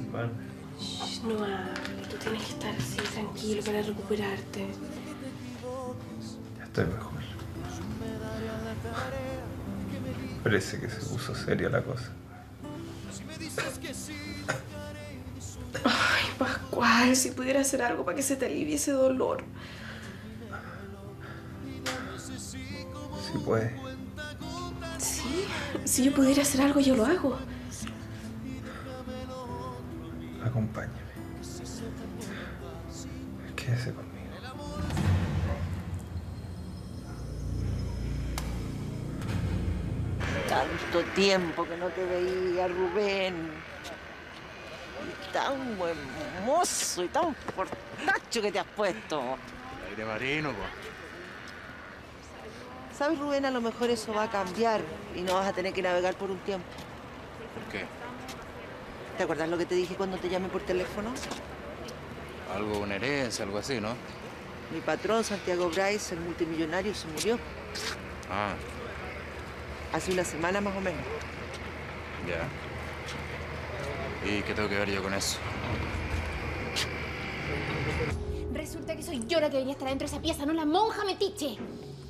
No hables, tú tienes que estar así, tranquilo, para recuperarte. Ya estoy mejor. Parece que se puso seria la cosa. Ay, Pascual, si pudiera hacer algo para que se te alivie ese dolor. Sí puede. Sí, si yo pudiera hacer algo, yo lo hago. Acompáñame. Quédese conmigo. Tanto tiempo que no te veía, Rubén. Y tan buen mozo y tan portacho que te has puesto. El aire marino, pues. ¿Sabes, Rubén? A lo mejor eso va a cambiar y no vas a tener que navegar por un tiempo. ¿Por qué? ¿Te acuerdas lo que te dije cuando te llamé por teléfono? Algo, una herencia, algo así, ¿no? Mi patrón, Santiago Bryce, el multimillonario, se murió. Ah. Hace una semana más o menos. Ya. ¿Y qué tengo que ver yo con eso? Resulta que soy yo la que debería estar dentro de esa pieza, no la monja metiche.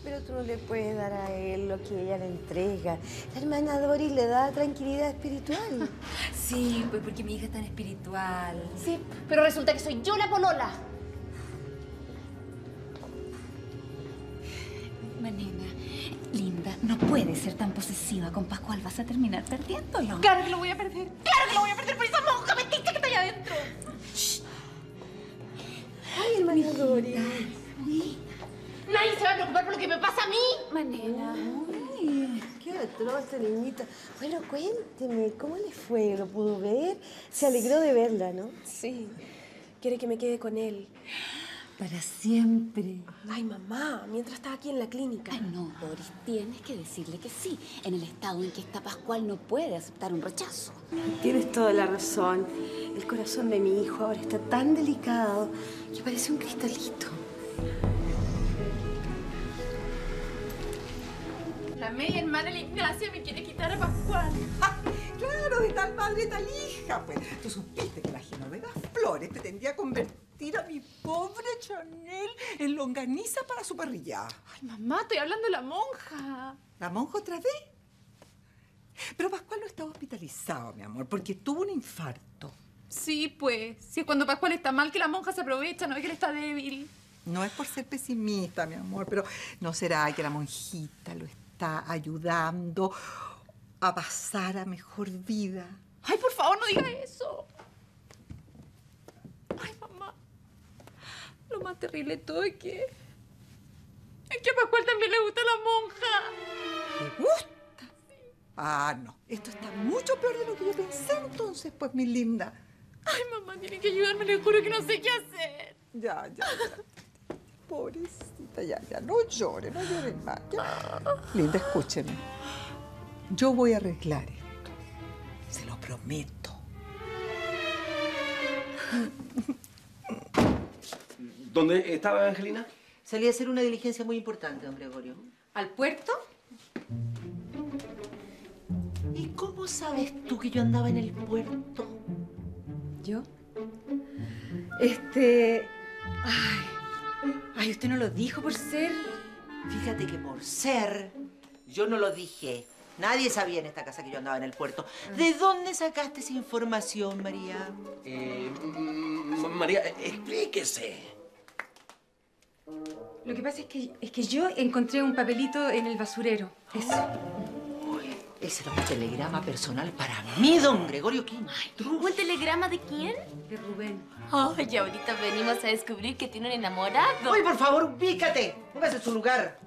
Pero tú no le puedes dar a él lo que ella le entrega. La hermana Doris le da tranquilidad espiritual. Sí, pues porque mi hija es tan espiritual. Sí, pero resulta que soy yo la polola. Manena, linda, no puedes ser tan posesiva con Pascual. Vas a terminar perdiéndolo. Claro que lo voy a perder. Claro que lo voy a perder por esa monja metiche que está allá adentro. Shh. Ay, hermana Doris. Nadie se va a preocupar por lo que me pasa a mí. Manela. Uy, qué atroz, niñita. Bueno, cuénteme, ¿cómo le fue? ¿Lo pudo ver? Se alegró de verla, ¿no? Sí. Quiere que me quede con él. Para siempre. Ay, mamá, mientras estás aquí en la clínica. Ay, no, Doris, tienes que decirle que sí. En el estado en que está Pascual no puede aceptar un rechazo. Tienes toda la razón. El corazón de mi hijo ahora está tan delicado que parece un cristalito. La media hermana de Ignacia me quiere quitar a Pascual. ¡Ja! Claro, de tal madre y tal hija, pues. Tú supiste que la Genoveva Flores pretendía convertir a mi pobre Chanel en longaniza para su parrilla. Ay, mamá, estoy hablando de la monja. ¿La monja otra vez? Pero Pascual no estaba hospitalizado, mi amor, porque tuvo un infarto. Sí, pues. Si es cuando Pascual está mal que la monja se aprovecha, no ve que él está débil. No es por ser pesimista, mi amor, pero ¿no será que la monjita lo está ayudando a pasar a mejor vida? Ay, por favor, no diga eso. Ay, mamá. Lo más terrible de todo es que a Pascual también le gusta la monja. ¿Le gusta? Sí. Ah, no. Esto está mucho peor de lo que yo pensé entonces, pues, mi linda. Ay, mamá, tienen que ayudarme, le juro que no sé qué hacer. Ya. Pobrecita, ya. No llores más. Ya. Linda, escúcheme. Yo voy a arreglar esto. Se lo prometo. ¿Dónde estaba Evangelina? Salí a hacer una diligencia muy importante, don Gregorio. ¿Al puerto? ¿Y cómo sabes tú que yo andaba en el puerto? ¿Yo? Ay, usted no lo dijo por ser. Fíjate que por ser, yo no lo dije. Nadie sabía en esta casa que yo andaba en el puerto. ¿De dónde sacaste esa información, María? María, explíquese. Lo que pasa es que yo encontré un papelito en el basurero. Eso. Uy, ese era un telegrama personal para mí, don Gregorio. ¿Quién? ¿Un telegrama de quién? De Rubén. Ay, oh, ahorita venimos a descubrir que tiene un enamorado. Uy, por favor, ubícate. Póngase en su lugar.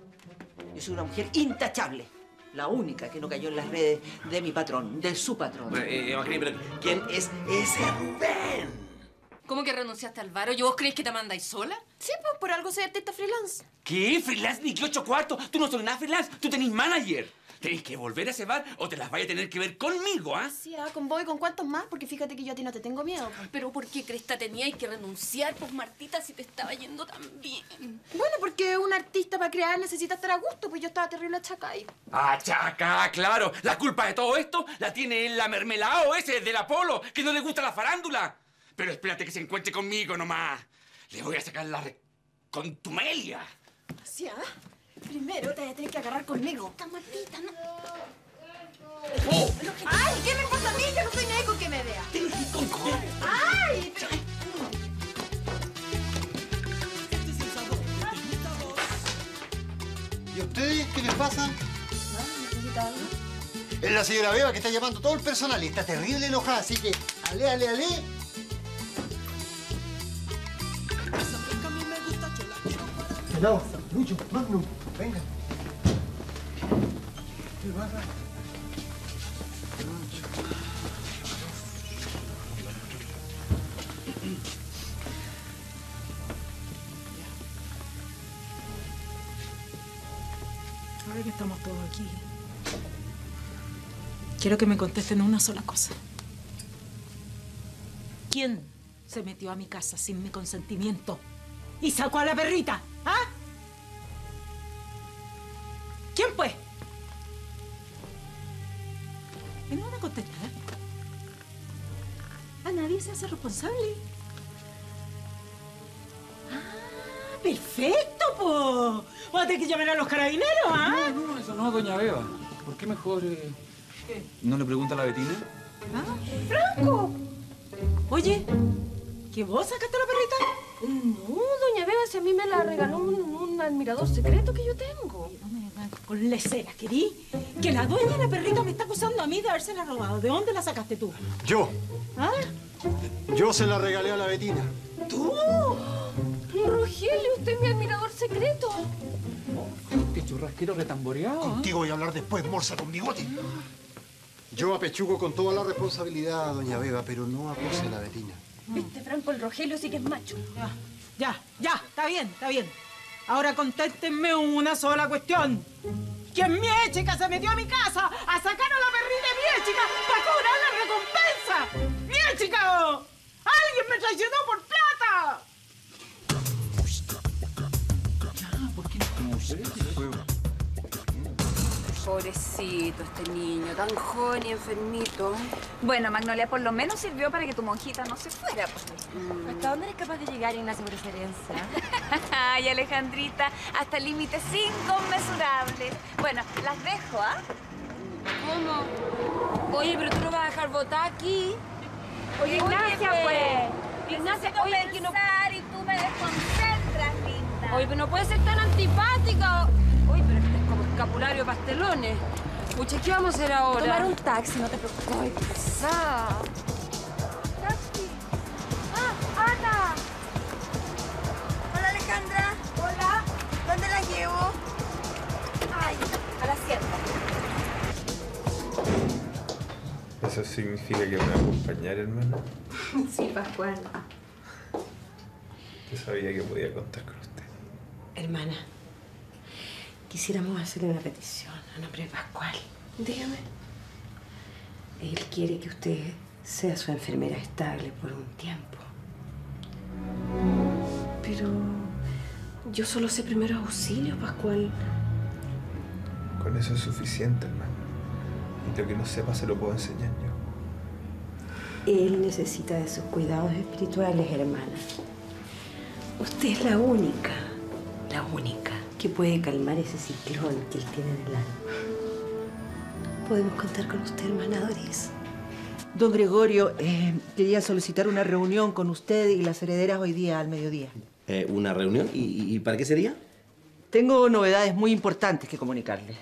Yo soy una mujer intachable. La única que no cayó en las redes de mi patrón, de su patrón. Evangelina, pero ¿quién es ese Rubén? ¿Cómo que renunciaste al varo? ¿Y vos crees que te mandáis sola? Sí, pues por algo soy artista freelance. ¿Qué? ¿Freelance ni que 8 cuartos? Tú no sos nada freelance, tú tenés manager. Tenés que volver a ese bar o te las vaya a tener que ver conmigo, ¿ah? Sí, ah, con vos y con cuántos más, porque fíjate que yo a ti no te tengo miedo. Pero ¿por qué cresta tenías que renunciar, pues, Martita, si te estaba yendo tan bien? Bueno, porque un artista para crear necesita estar a gusto, pues yo estaba terrible achacada ahí. ¡Achacada, claro! La culpa de todo esto la tiene el mermelao ese del Apolo, que no le gusta la farándula. Pero espérate que se encuentre conmigo nomás. Le voy a sacar la contumelia. ¿Sí, ah? Primero te vas a tener que agarrar conmigo. Está Martita, no. ¡Oh! ¡Ay! ¿Qué me pasa a mí? Yo no soy nadie con que me vea. ¡Tienes que conjugar! ¡Ay! ¿Y a ustedes qué les pasa? No, necesito algo. Es la señora Beba que está llamando todo el personal y está terrible enojada, así que ale, ale, ale. No, Lucho, Magnum, venga. ¿Qué pasa? Ahora que estamos todos aquí, quiero que me contesten una sola cosa. ¿Quién se metió a mi casa sin mi consentimiento y sacó a la perrita? ¿Ah? ¿Quién, pues? ¿Y no van a contestar? A nadie se hace responsable. ¡Ah! ¡Perfecto, po! ¿Vas a tener que llamar a los carabineros, ah? No, no, eso no, doña Beba. ¿Por qué mejor ¿Qué? No le pregunta a la Betina? ¿Ah? ¡Franco! Oye, ¿que vos sacaste a la perrita? No, doña Beba, si a mí me la regaló un admirador secreto que yo tengo. No me vengas con leceras, que di que la dueña de la perrita me está acusando a mí de habérsela robado. ¿De dónde la sacaste tú? Yo. ¿Ah? Yo se la regalé a la Betina. ¿Tú? Rogelio, usted es mi admirador secreto. Este churrasquero retamboreado. Contigo voy a hablar después, morsa con bigote. Yo apechugo con toda la responsabilidad, doña Beba, pero no acuse a la Betina. Viste, Franco, el Rogelio sí que es macho. Ya, está bien, está bien. Ahora contéstenme una sola cuestión. ¿Quién mi chica se metió a mi casa a sacar a la perrita de mi chica para cobrar la recompensa? ¡Mi chica! ¡Alguien me traicionó por plata! Ya, ¿por qué no? Pobrecito este niño, tan joven y enfermito. Bueno, Magnolia, por lo menos sirvió para que tu monjita no se fuera. ¿Hasta dónde eres capaz de llegar, Ignacia, por esa herencia? Ay, Alejandrita, hasta límites inconmensurables. Bueno, las dejo, ¿ah? ¿Cómo? Oye, pero tú no vas a dejar votar aquí. Oye, Ignacia, pues. Ignacia, oye, que no... y tú me desconcentras, linda. Oye, pero no puedes ser tan antipática. Oye, pero este es como escapulario pastelones. Pucha, ¿qué vamos a hacer ahora? Tomar un taxi, no te preocupes. ¡Ay, qué pesada! ¡Taxi! ¡Ah, Ana! Hola, Alejandra. Hola. ¿Dónde la llevo? Ay, a la hacienda. ¿Eso significa que me va a acompañar, hermano? Sí, Pascual. Yo sabía que podía contar con usted. Hermana, quisiéramos hacerle una petición a nombre de Pascual. Dígame. Él quiere que usted sea su enfermera estable por un tiempo. Pero yo solo sé primeros auxilios, Pascual. Con eso es suficiente, hermano. Y lo que no sepa se lo puedo enseñar yo. Él necesita de sus cuidados espirituales, hermana. Usted es la única que puede calmar ese ciclón que él tiene en el alma. ¿Podemos contar con usted, hermana Doris? Don Gregorio, quería solicitar una reunión con usted y las herederas hoy día al mediodía. ¿Una reunión? ¿Y para qué sería? Tengo novedades muy importantes que comunicarle.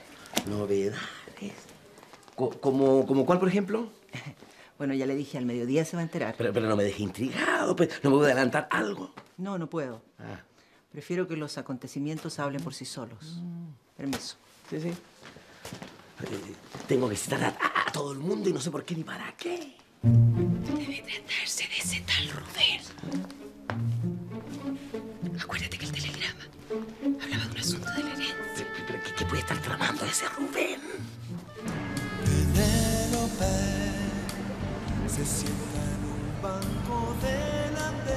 ¿Novedades? ¿Como cuál, por ejemplo? Bueno, ya le dije, al mediodía se va a enterar. Pero no me deje intrigado, pues. ¿No me puedo adelantar algo? No, no puedo. Ah. Prefiero que los acontecimientos hablen por sí solos. Permiso. Sí, sí. Tengo que citar a todo el mundo y no sé por qué ni para qué. Debe tratarse de ese tal Rubén. Acuérdate que el telegrama hablaba de un asunto de la herencia. ¿Pero qué puede estar tramando ese Rubén? Penélope se sienta en un banco delante.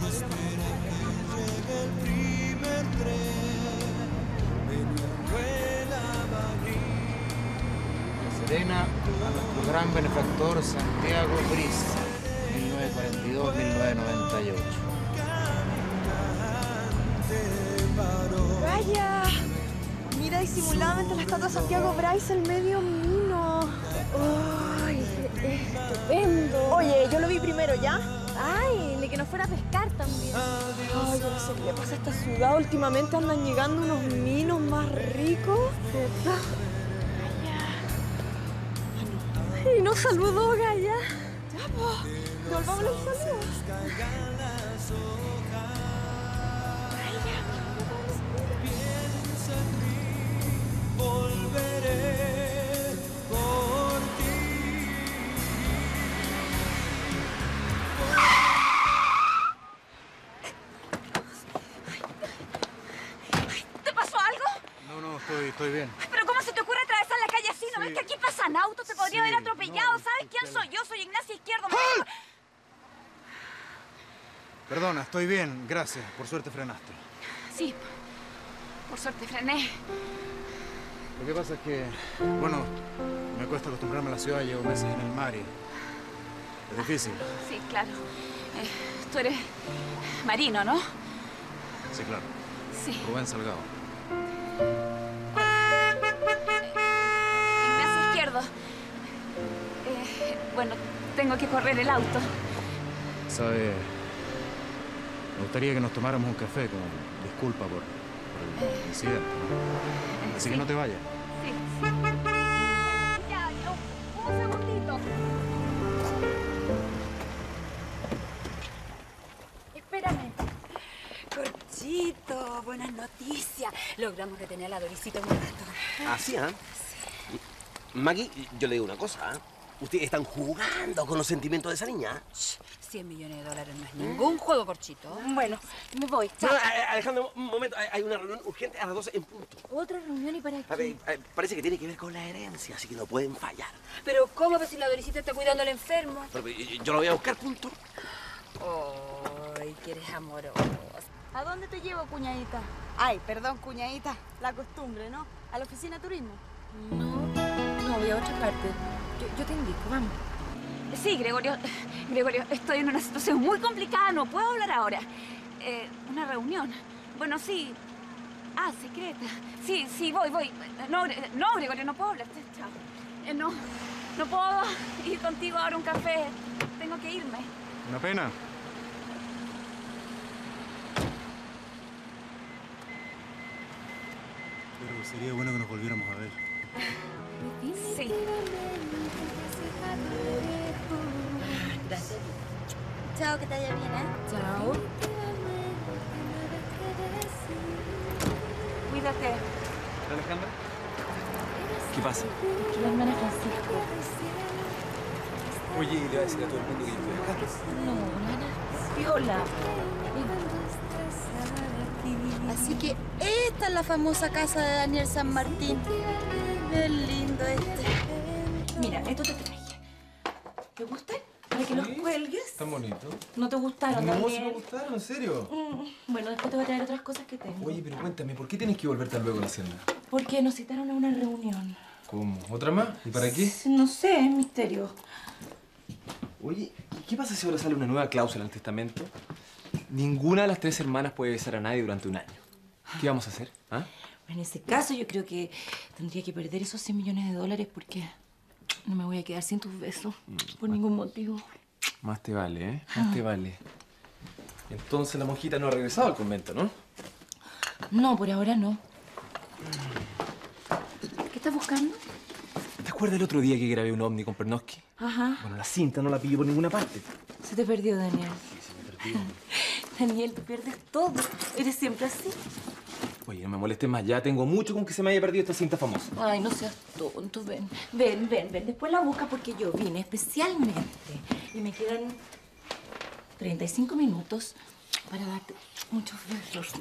No espera que llegue el primer tren. Menudo. La Serena a nuestro gran benefactor Santiago Bryce, 1942-1998. ¡Vaya! Mira disimuladamente la estatua de Santiago Bryce al medio mino. ¡Ay, estupendo! Oye, yo lo vi primero, ¿ya? ¡Ay, de que nos fuera a pescar también! ¡Ay, yo no sé qué le pasa a esta ciudad! Últimamente andan llegando unos minos más ricos. Y nos saludó, Gaya. Ya, pues, volvamos los saludos. Piensa en mí, volveré por ti. ¿Te pasó algo? No, estoy bien. ¿Pero cómo se te ocurre atravesar la calle así? ¿No ves que aquí pasan autos? Te podría haber atropellado. No, ¿sabes quién soy? Yo soy Ignacia Izquierdo. ¡Ah! Perdona, estoy bien. Gracias. Por suerte frenaste. Sí, por suerte frené. Lo que pasa es que, bueno, me cuesta acostumbrarme a la ciudad. Llevo meses en el mar y es difícil. Sí, claro. Tú eres marino, ¿no? Sí, claro. Sí. Rubén Salgado. Ignacio Izquierdo. Bueno, tengo que correr el auto. ¿Sabe? Me gustaría que nos tomáramos un café como disculpa por el incidente, ¿no? Así sí. Que no te vayas. Sí. Ya, un segundito. Espérame. Corchito, buenas noticias. Logramos retener a la Dorisita un rato. ¿Así, ah, sí? Maggie, yo le digo una cosa, ¿eh? Ustedes están jugando con los sentimientos de esa niña. $100 millones no es ningún juego, Corchito. Bueno, me voy. No, Alejandro, un momento. Hay una reunión urgente a las 12 en punto. ¿Otra reunión y para qué? A ver, parece que tiene que ver con la herencia, así que no pueden fallar. Pero ¿cómo que si la Dorisita está cuidando al enfermo? Pero, yo lo voy a buscar, punto. Ay, que eres amoroso. ¿A dónde te llevo, cuñadita? Ay, perdón, cuñadita. La costumbre, ¿no? ¿A la oficina de turismo? No, voy a otra parte. Yo te indico, vamos. Sí, Gregorio, estoy en una situación muy complicada. No puedo hablar ahora. Una reunión. Bueno, sí. Ah, secreta. Sí, voy. No, Gregorio, no puedo hablar. Chao. No puedo ir contigo ahora a un café. Tengo que irme. Una pena. Pero sería bueno que nos volviéramos a ver. Sí. Gracias. Chao, que te vaya bien, ¿eh? Chao. Cuídate. Alejandra. ¿Qué pasa? Que la hermana Francisco. Oye, ¿y le va a decir a todo el mundo que yo estoy acá? No, Viola. Así que esta es la famosa casa de Daniel San Martín. Qué lindo este. Mira, esto te traje. ¿Te gustan? Para que los cuelgues. Tan bonito. ¿No te gustaron también? No, sí me gustaron, ¿en serio? Bueno, después te voy a traer otras cosas que tengo. Oye, pero cuéntame, ¿por qué tienes que volver tan luego a la hacienda? Porque nos citaron a una reunión. ¿Cómo? ¿Otra más? ¿Y para qué? No sé, es misterio. Oye, ¿qué pasa si ahora sale una nueva cláusula al testamento? Ninguna de las tres hermanas puede besar a nadie durante un año. ¿Qué vamos a hacer? ¿Ah? En ese caso, yo creo que tendría que perder esos $100 millones porque no me voy a quedar sin tus besos por ningún motivo. Más te vale, ¿eh? Más te vale. Entonces la monjita no ha regresado al convento, ¿no? No, por ahora no. ¿Qué estás buscando? ¿Te acuerdas el otro día que grabé un ovni con Pernoski? Ajá. Bueno, la cinta no la pillé por ninguna parte. Se te perdió, Daniel. Sí, se me perdió. Daniel, tú pierdes todo. Eres siempre así. Oye, no me molestes más ya. Tengo mucho con que se me haya perdido esta cinta famosa. Ay, no seas tonto. Ven, ven, ven, ven. Después la busca porque yo vine especialmente. Y me quedan 35 minutos para darte muchos besos.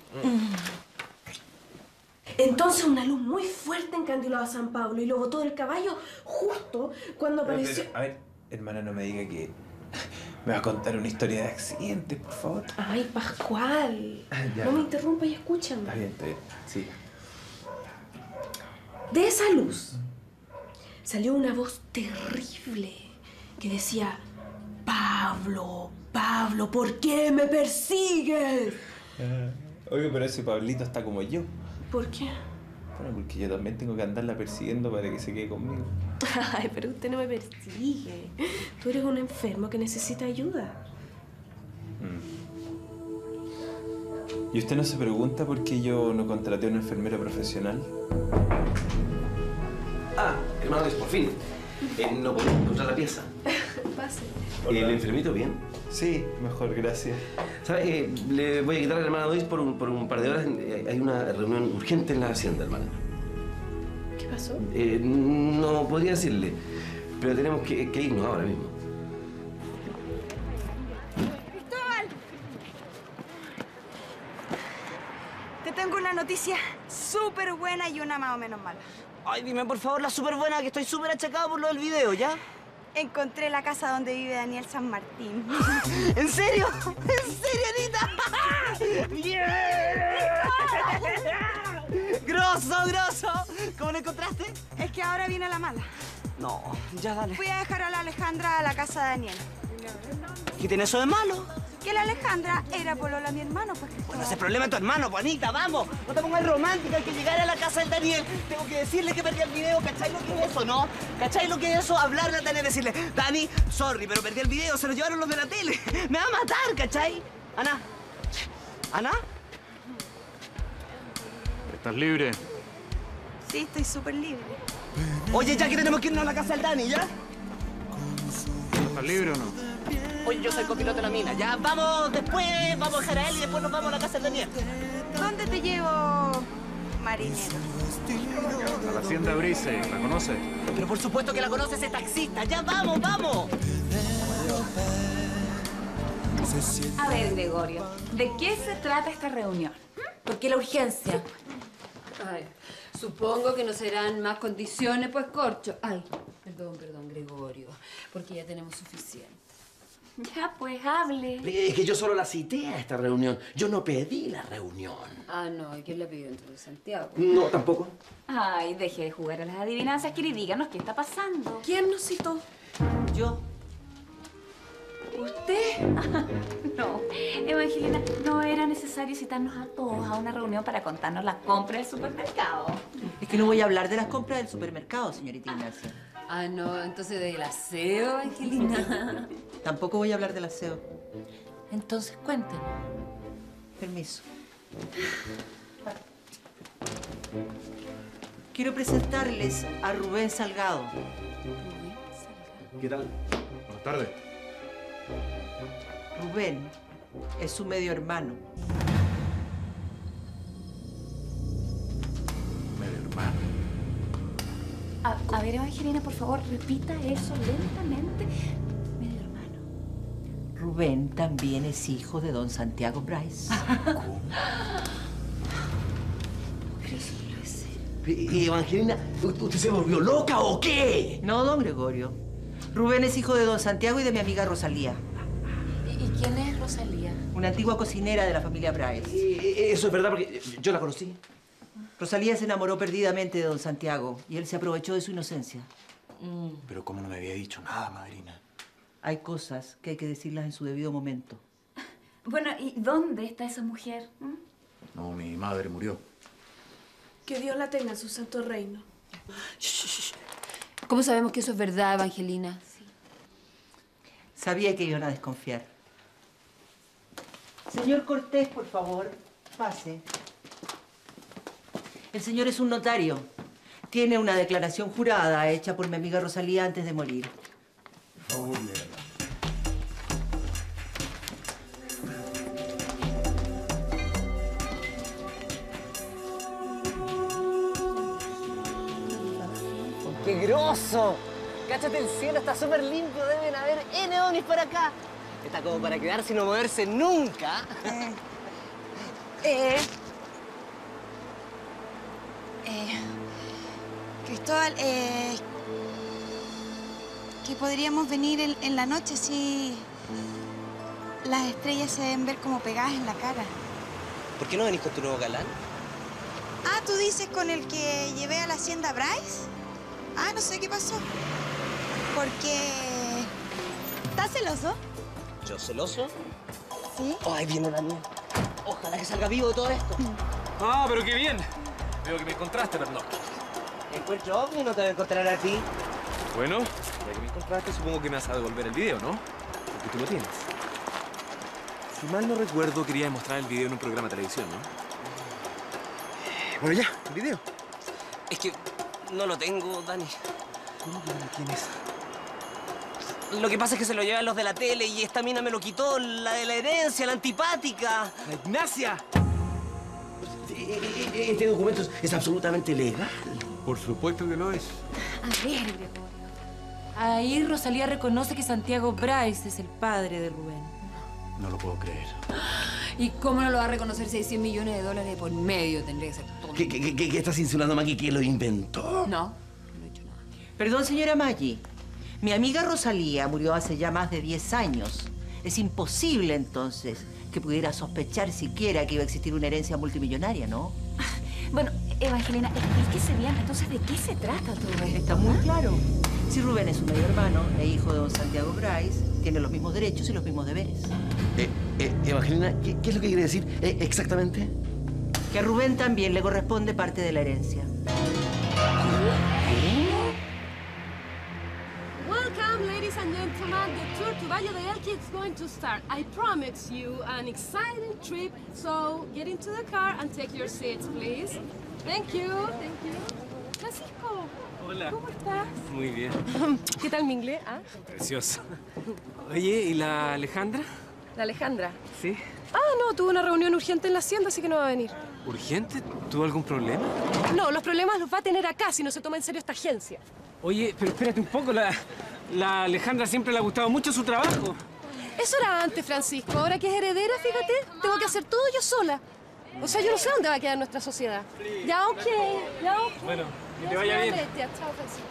Entonces una luz muy fuerte encandiló a San Pablo y lo botó del caballo justo cuando apareció... A ver, hermana, no me diga que... Me va a contar una historia de accidentes, por favor. Ay, Pascual. Ya. No me interrumpa y escúchame. Está bien, está bien. Sí. De esa luz salió una voz terrible que decía: Pablo, Pablo, ¿por qué me persigues? Oye, pero ese Pablito está como yo. ¿Por qué? Bueno, porque yo también tengo que andarla persiguiendo para que se quede conmigo. Ay, pero usted no me persigue. Tú eres un enfermo que necesita ayuda. ¿Y usted no se pregunta por qué yo no contraté a una enfermera profesional? Ah, hermano, por fin. No podemos encontrar la pieza. Pase. ¿El enfermito bien? Sí, mejor, gracias. ¿Sabes? Le voy a quitar a la hermana Doris por un par de horas. Hay una reunión urgente en la hacienda, hermana. ¿Qué pasó? No podría decirle, pero tenemos que irnos ahora mismo. ¡Cristóbal! Te tengo una noticia súper buena y una más o menos mala. Ay, dime por favor la súper buena, que estoy súper achacado por lo del video, ¿ya? Encontré la casa donde vive Daniel San Martín. ¿En serio? ¿En serio, Anita? ¡Bien! ¡Grosso, grosso! ¿Cómo lo encontraste? Es que ahora viene la mala. No, ya dale. Fui a dejar a la Alejandra a la casa de Daniel. ¿Qué tiene eso de malo? Que la Alejandra era polola mi hermano, pues. Bueno, ese es el problema de tu hermano, Juanita, vamos. No te pongas romántica, hay que llegar a la casa del Daniel. Tengo que decirle que perdí el video, ¿cachai lo que es eso, no? ¿Cachai lo que es eso? Hablarle a Daniel, decirle: Dani, sorry, pero perdí el video, se lo llevaron los de la tele. Me va a matar, ¿cachai? Ana. ¿Ana? ¿Estás libre? Sí, estoy súper libre. Oye, ya que tenemos que irnos a la casa del Dani, ¿ya? ¿Estás libre o no? Oye, yo soy copiloto de la mina. Ya, vamos después, vamos a dejar a él y después nos vamos a la casa de Daniel. ¿Dónde te llevo, marinero? A la hacienda Bryce, ¿la conoces? Pero por supuesto que la conoces, ese taxista. Ya, vamos, vamos. A ver, Gregorio, ¿de qué se trata esta reunión? ¿Por qué la urgencia? Ay, supongo que no serán más condiciones, pues, Corcho. Ay, perdón, perdón, Gregorio, porque ya tenemos suficiente. Ya, pues, hable. Es que yo solo la cité a esta reunión. Yo no pedí la reunión. Ah, no. ¿Y quién la pidió entonces? ¿Santiago? No, tampoco. Ay, deje de jugar a las adivinanzas, querida, y díganos qué está pasando. ¿Quién nos citó? Yo. ¿Usted? No. Evangelina, no era necesario citarnos a todos a una reunión para contarnos las compras del supermercado. Es que no voy a hablar de las compras del supermercado, señorita Ignacia. Ah, no, entonces del aseo, Evangelina. Tampoco voy a hablar del aseo. Entonces, cuéntenos. Permiso. Quiero presentarles a Rubén Salgado. ¿Rubén Salgado? ¿Qué tal? Buenas tardes. Rubén es su medio hermano. ¿Medio hermano? A ver, Evangelina, por favor, repita eso lentamente. Medio hermano. Rubén también es hijo de don Santiago Bryce. ¿Cómo? Evangelina, ¿usted se volvió loca o qué? No, don Gregorio. Rubén es hijo de don Santiago y de mi amiga Rosalía. ¿Y quién es Rosalía? Una antigua cocinera de la familia Bryce. Eso es verdad, porque yo la conocí. Rosalía se enamoró perdidamente de don Santiago y él se aprovechó de su inocencia. Pero ¿cómo no me había dicho nada, madrina? Hay cosas que hay que decirlas en su debido momento. Bueno, ¿y dónde está esa mujer? No, mi madre murió. Que Dios la tenga en su santo reino. ¿Cómo sabemos que eso es verdad, Evangelina? Sí. Sabía que iban a desconfiar. Señor Cortés, por favor, pase. El señor es un notario. Tiene una declaración jurada hecha por mi amiga Rosalía antes de morir. Por favor, léala. ¡Qué grosso! Cáchate el cielo, está súper limpio, deben haber N ovnis para acá. Está como para quedarse y no moverse nunca. Cristóbal, que podríamos venir en la noche si las estrellas se deben ver como pegadas en la cara. ¿Por qué no venís con tu nuevo galán? Ah, ¿tú dices con el que llevé a la hacienda Bryce? Ah, no sé qué pasó. Porque... ¿Estás celoso? ¿Yo celoso? Sí. Oh, ahí viene Daniel. Ojalá que salga vivo de todo esto. Ah, pero qué bien. Veo que me encontraste, perdón. Encuentro ovni, no te voy a encontrar a ti. Bueno, ya que me encontraste, supongo que me vas a devolver el video, ¿no? Porque tú lo tienes. Si mal no recuerdo, quería mostrar el video en un programa de televisión, ¿no? Bueno, ya, el video. Es que no lo tengo, Dani. ¿Cómo que no lo tienes? Lo que pasa es que se lo llevan los de la tele y esta mina me lo quitó, la de la herencia, la antipática. ¡La Ignacia! Este documento es absolutamente legal. Por supuesto que lo es. A ver, Gregorio. Ahí Rosalía reconoce que Santiago Bryce es el padre de Rubén. No lo puedo creer. ¿Y cómo no lo va a reconocer si hay $100 millones por medio? Tendría que ser todo. ¿Qué estás insulando, Maggie? ¿Quién lo inventó? No, no he hecho nada. Perdón, señora Maggie. Mi amiga Rosalía murió hace ya más de 10 años. Es imposible, entonces, que pudiera sospechar siquiera que iba a existir una herencia multimillonaria, ¿no? Bueno, Evangelina, explíquese bien, entonces, ¿de qué se trata todo esto? Está muy claro. Si Rubén es su medio hermano e hijo de don Santiago Bryce, tiene los mismos derechos y los mismos deberes. Evangelina, ¿qué es lo que quiere decir exactamente? Que a Rubén también le corresponde parte de la herencia. The tour to Valle del Elqui is going to start. I promise you an exciting trip, so get into the car and take your seats, please. Thank you. Thank you. Francisco. Hola. ¿Cómo estás? Muy bien. ¿Qué tal mi inglés? ¿Ah? Precioso. Oye, ¿y la Alejandra? ¿La Alejandra? Sí. Ah, no, tuvo una reunión urgente en la hacienda, así que no va a venir. ¿Urgente? ¿Tuvo algún problema? No, los problemas los va a tener acá si no se toma en serio esta agencia. Oye, pero espérate un poco, la Alejandra siempre le ha gustado mucho su trabajo. Eso era antes, Francisco. Ahora que es heredera, fíjate, tengo que hacer todo yo sola. O sea, yo no sé dónde va a quedar nuestra sociedad. Ya, ok, ya, ok. Bueno, que te vaya bien. Chao, Francisco.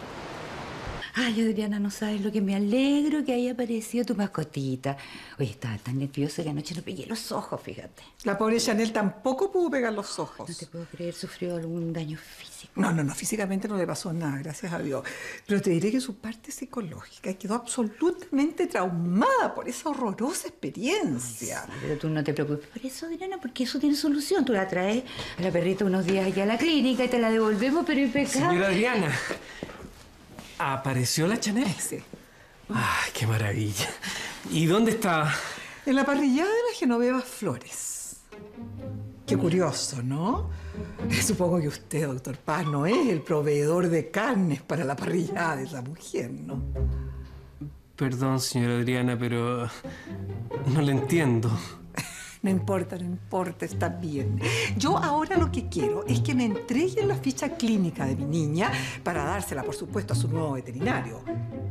Ay, Adriana, no sabes lo que me alegro que haya aparecido tu mascotita. Oye, estaba tan nerviosa que anoche no pegué los ojos, fíjate. La pobre Chanel tampoco pudo pegar los ojos. No te puedo creer, sufrió algún daño físico. No, físicamente no le pasó nada, gracias a Dios. Pero te diré que su parte psicológica quedó absolutamente traumada por esa horrorosa experiencia. Ay, sí, pero tú no te preocupes por eso, Adriana, porque eso tiene solución. Tú la traes a la perrita unos días allá a la clínica y te la devolvemos, pero impecable. Señora Adriana... ¿Apareció la Chanel? Sí. ¡Ay, qué maravilla! ¿Y dónde está? En la parrillada de la Genoveva Flores. Qué curioso, ¿no? Supongo que usted, doctor Paz, no es el proveedor de carnes para la parrillada de esa mujer, ¿no? Perdón, señora Adriana, pero no le entiendo. No importa, está bien. Yo ahora lo que quiero es que me entreguen la ficha clínica de mi niña para dársela, por supuesto, a su nuevo veterinario.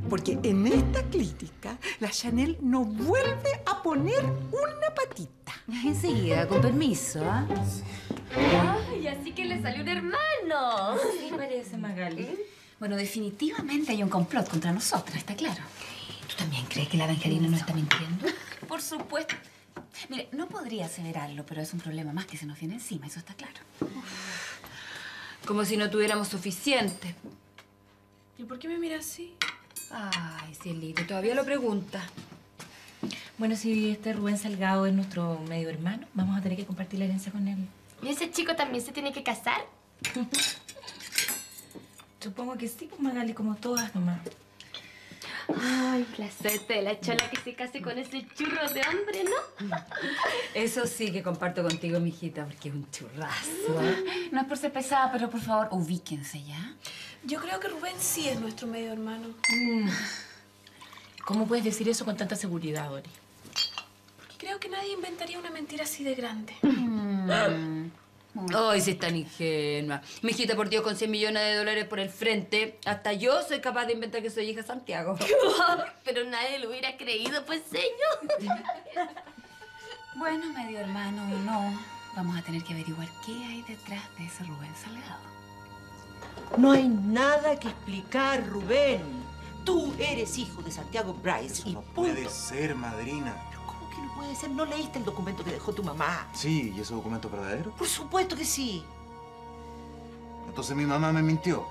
Porque en esta clínica, la Chanel no vuelve a poner una patita. Enseguida, con permiso, ¿ah? Ay, así que le salió un hermano. Sí, parece, Magali. Bueno, definitivamente hay un complot contra nosotras, está claro. ¿Tú también crees que la Evangelina no está mintiendo? Por supuesto. Mire, no podría aseverarlo, pero es un problema más que se nos viene encima, eso está claro. Uf. Como si no tuviéramos suficiente. ¿Y por qué me mira así? Ay, cielito, todavía lo pregunta. Bueno, si este Rubén Salgado es nuestro medio hermano, vamos a tener que compartir la herencia con él. ¿Y ese chico también se tiene que casar? Supongo que sí, pues, Magali, como todas nomás. Ay, la suerte de la chola que se case con ese churro de hombre, ¿no? Eso sí que comparto contigo, mijita, porque es un churrazo. No es por ser pesada, pero por favor, ubíquense ya. Yo creo que Rubén sí es nuestro medio hermano. ¿Cómo puedes decir eso con tanta seguridad, Dori? Porque creo que nadie inventaría una mentira así de grande. Ay, si es tan ingenua. Mijita, por Dios, con 100 millones de dólares por el frente, hasta yo soy capaz de inventar que soy hija de Santiago. Pero nadie lo hubiera creído, pues, señor. Bueno, medio hermano, y no. Vamos a tener que averiguar qué hay detrás de ese Rubén Salgado. No hay nada que explicar, Rubén. Tú eres hijo de Santiago Bryce. Eso y no punto. Puede ser, madrina. Puede ser, ¿no leíste el documento que dejó tu mamá? Sí, ¿y ese documento es verdadero? Por supuesto que sí. Entonces mi mamá me mintió.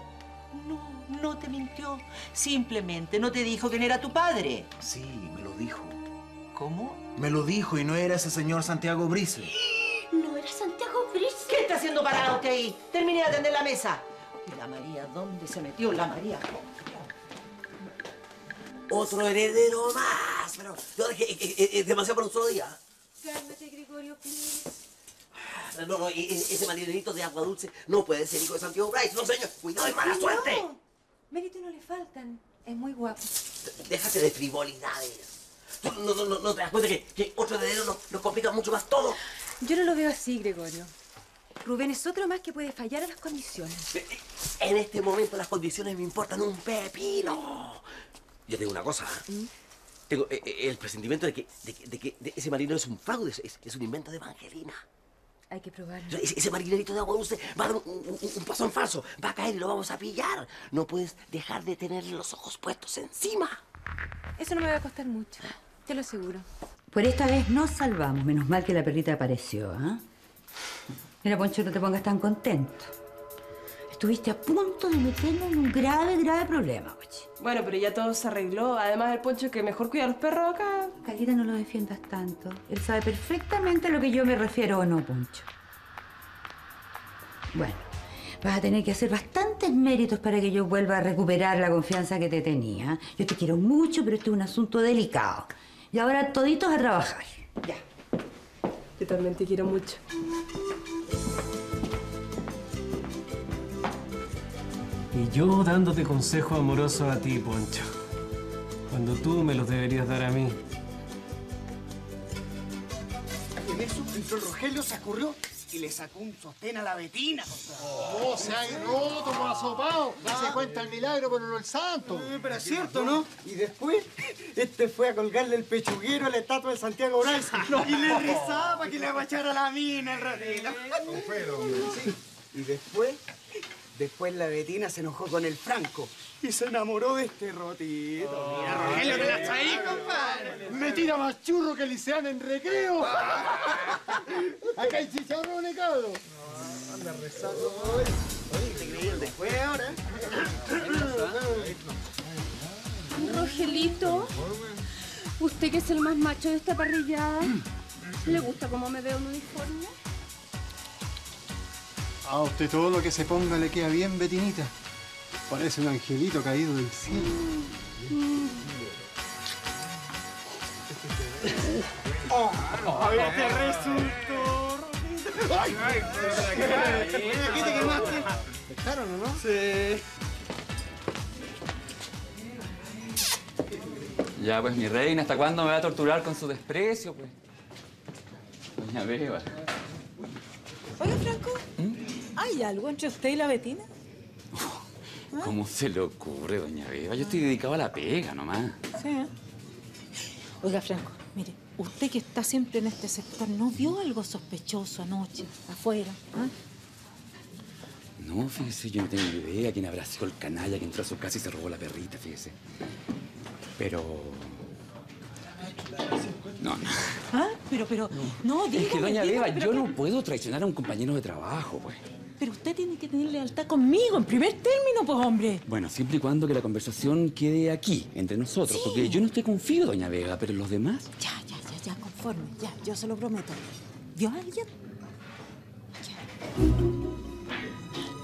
No, no te mintió. Simplemente no te dijo quién era tu padre. Sí, me lo dijo. ¿Cómo? Me lo dijo y no era ese señor Santiago Bryce. ¿No era Santiago Bryce? ¿Qué está haciendo parado usted ahí? Terminé de atender la mesa. ¿Y la María dónde se metió? La María... Otro heredero más, pero yo dejé demasiado para un solo día. Cálmate, Gregorio, please. No, no, ese marinerito de agua dulce no puede ser hijo de Santiago Bryce, no, señor. Cuidado, es mala suerte. No, méritos no le faltan. Es muy guapo. Déjate de frivolidades. No te das cuenta que otro heredero nos complica mucho más todo. Yo no lo veo así, Gregorio. Rubén es otro más que puede fallar a las condiciones. En este momento las condiciones me importan un pepino. Yo tengo una cosa. Tengo el presentimiento de que ese marinero es un fraude, es un invento de Evangelina. Hay que probarlo. Ese marinerito de agua dulce va a dar un paso en falso. Va a caer y lo vamos a pillar. No puedes dejar de tenerle los ojos puestos encima. Eso no me va a costar mucho, te lo aseguro. Por esta vez nos salvamos. Menos mal que la perrita apareció, ¿eh? Mira, Poncho, no te pongas tan contento. Estuviste a punto de meternos en un grave problema, Pochi. Bueno, pero ya todo se arregló. Además, el Poncho que mejor cuida a los perros acá... Calita, no lo defiendas tanto. Él sabe perfectamente a lo que yo me refiero, ¿o no, Poncho? Bueno, vas a tener que hacer bastantes méritos para que yo vuelva a recuperar la confianza que te tenía. Yo te quiero mucho, pero esto es un asunto delicado. Y ahora toditos a trabajar. Ya. Yo también te quiero mucho. Y yo dándote consejo amoroso a ti, Poncho, cuando tú me los deberías dar a mí. En eso entró el Rogelio, se escurrió y le sacó un sostén a la Betina. ¡Oh, se ha roto, por asopado! Ya se cuenta el milagro, pero no el santo. Pero es cierto, ¿no? Y después, este fue a colgarle el pechuguero a la estatua de Santiago Bryce. Y le rezaba para que le agachara la mina el ratito. Sí. Y después... Después la Betina se enojó con el Franco y se enamoró de este rotito. Mira, Rogelio, te la traí, compadre. Me tira más churro que licean en recreo. Acá hay chicharrones, cabrón. No, anda rezando. Oye, te creí el después ahora. Rogelito, usted que es el más macho de esta parrillada, ¿le gusta cómo me veo en uniforme? A usted todo lo que se ponga le queda bien, Betinita. Parece un angelito caído del cielo. ¡A ver, te resultó! ¡Ay! ¿Qué te quemaste? ¿Te echaron o no? Sí. Ya, pues, mi reina, ¿hasta cuándo me va a torturar con su desprecio, pues? Doña Beba. Oiga, Franco. ¿Hay algo entre usted y la Betina? ¿Cómo se le ocurre, doña Beba? Yo estoy dedicado a la pega nomás. Sí, ¿eh? Oiga, Franco, mire, usted que está siempre en este sector, ¿no vio algo sospechoso anoche, afuera? No, fíjese, yo no tengo idea quién habrá sido el canalla que entró a su casa y se robó la perrita, fíjese. Pero... No. ¿Ah? Pero... No, dígame, es que, doña Beba, yo no puedo traicionar a un compañero de trabajo, pues. Pero usted tiene que tener lealtad conmigo, en primer término, pues, hombre. Bueno, siempre y cuando que la conversación quede aquí, entre nosotros. Sí. Porque yo no estoy confío, doña Beba, pero los demás... Ya, conforme. Ya, yo se lo prometo. ¿Vio a alguien?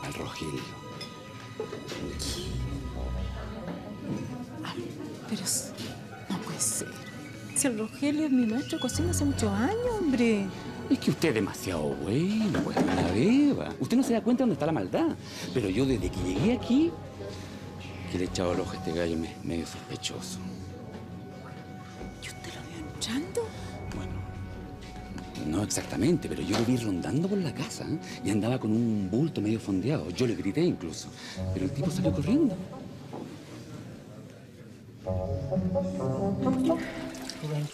Al Rogelio. Ah, pero... No puede ser. Si el Rogelio es mi maestro de cocina hace muchos años, hombre. Es que usted es demasiado bueno, pues, la Beba. Usted no se da cuenta de dónde está la maldad. Pero yo desde que llegué aquí, que le he echado el ojo a este gallo medio sospechoso. ¿Y usted lo vio entrando? Bueno, No exactamente, pero yo lo vi rondando por la casa, ¿eh? Y andaba con un bulto medio fondeado. Yo le grité incluso, pero el tipo salió corriendo. Rubén,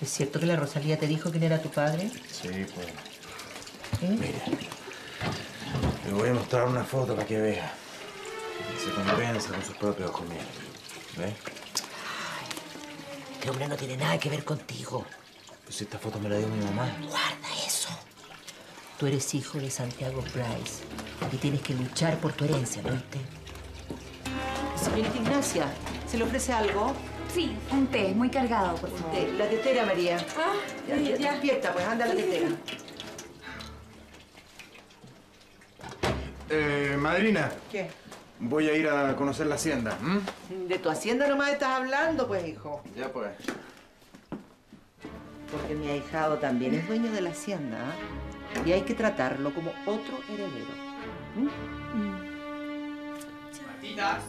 ¿es cierto que la Rosalía te dijo que él era tu padre? Sí, pues. ¿Eh? Mira, te voy a mostrar una foto para que veas. Se compensa con sus propios ojos, mira. ¿Ves? El hombre no tiene nada que ver contigo. Pues esta foto me la dio mi mamá. Guarda eso. Tú eres hijo de Santiago Bryce y tienes que luchar por tu herencia, ¿no? Señorita Ignacia, ¿se le ofrece algo? Sí, un té, muy cargado, por favor. Té, la tetera, María. Ah, ya. Despierta, pues, anda la tetera. Madrina. ¿Qué? Voy a ir a conocer la hacienda. ¿Mm? De tu hacienda nomás estás hablando, pues, hijo. Ya, pues. Porque mi ahijado también es dueño de la hacienda, ¿eh? Y hay que tratarlo como otro heredero. Martita.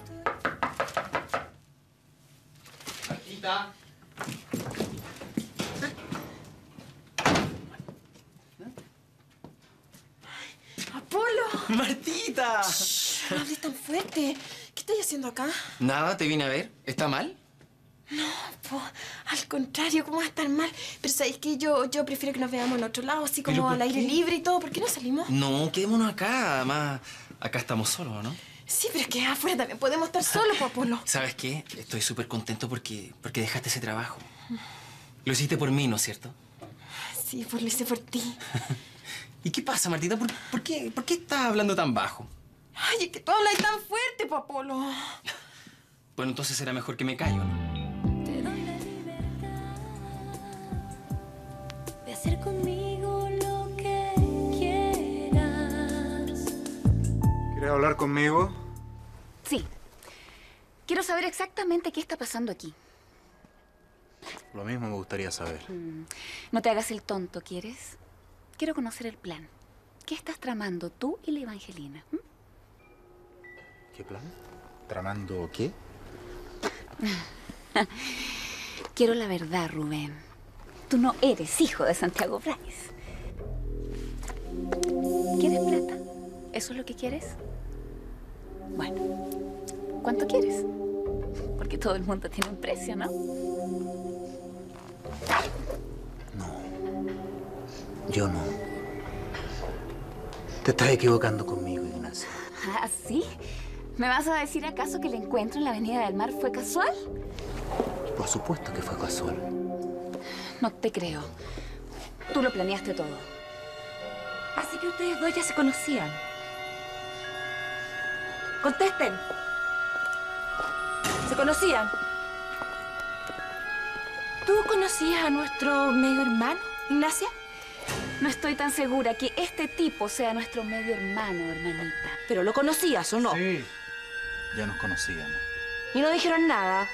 Martita. ¡Apolo! ¡Martita! No hables tan fuerte. ¿Qué estás haciendo acá? Nada, te vine a ver. ¿Está mal? No, po, al contrario, ¿cómo va a estar mal? Pero ¿sabes qué? Yo prefiero que nos veamos en otro lado, así como al aire libre y todo. ¿Por qué no salimos? No, quedémonos acá. Además, acá estamos solos, ¿no? Sí, pero es que afuera también podemos estar solos, po, Apolo. ¿Sabes qué? Estoy súper contento porque dejaste ese trabajo. Lo hiciste por mí, ¿no es cierto? Sí, pues lo hice por ti. ¿Y qué pasa, Martita? ¿Por qué estás hablando tan bajo? Ay, es que tú hablas tan fuerte, po, Apolo. Bueno, entonces será mejor que me callo, ¿no? Te doy la libertad de hacer conmigo lo que quieras. ¿Quieres hablar conmigo? Sí. Quiero saber exactamente qué está pasando aquí. Lo mismo me gustaría saber. No te hagas el tonto, ¿quieres? Quiero conocer el plan. ¿Qué estás tramando tú y la Evangelina? ¿Qué plan? ¿Tramando qué? Quiero la verdad, Rubén. Tú no eres hijo de Santiago Bryce. ¿Quieres plata? ¿Eso es lo que quieres? Bueno, ¿cuánto quieres? Porque todo el mundo tiene un precio, ¿no? Yo no. Te estás equivocando conmigo, Ignacia. ¿Ah, sí? ¿Me vas a decir acaso que el encuentro en la Avenida del Mar fue casual? Por supuesto que fue casual. No te creo. Tú lo planeaste todo. Así que ustedes dos ya se conocían. ¡Contesten! ¿Se conocían? ¿Tú conocías a nuestro medio hermano, Ignacia? No estoy tan segura que este tipo sea nuestro medio hermano, hermanita. ¿Pero lo conocías o no? Sí, ya nos conocíamos. ¿Y no dijeron nada?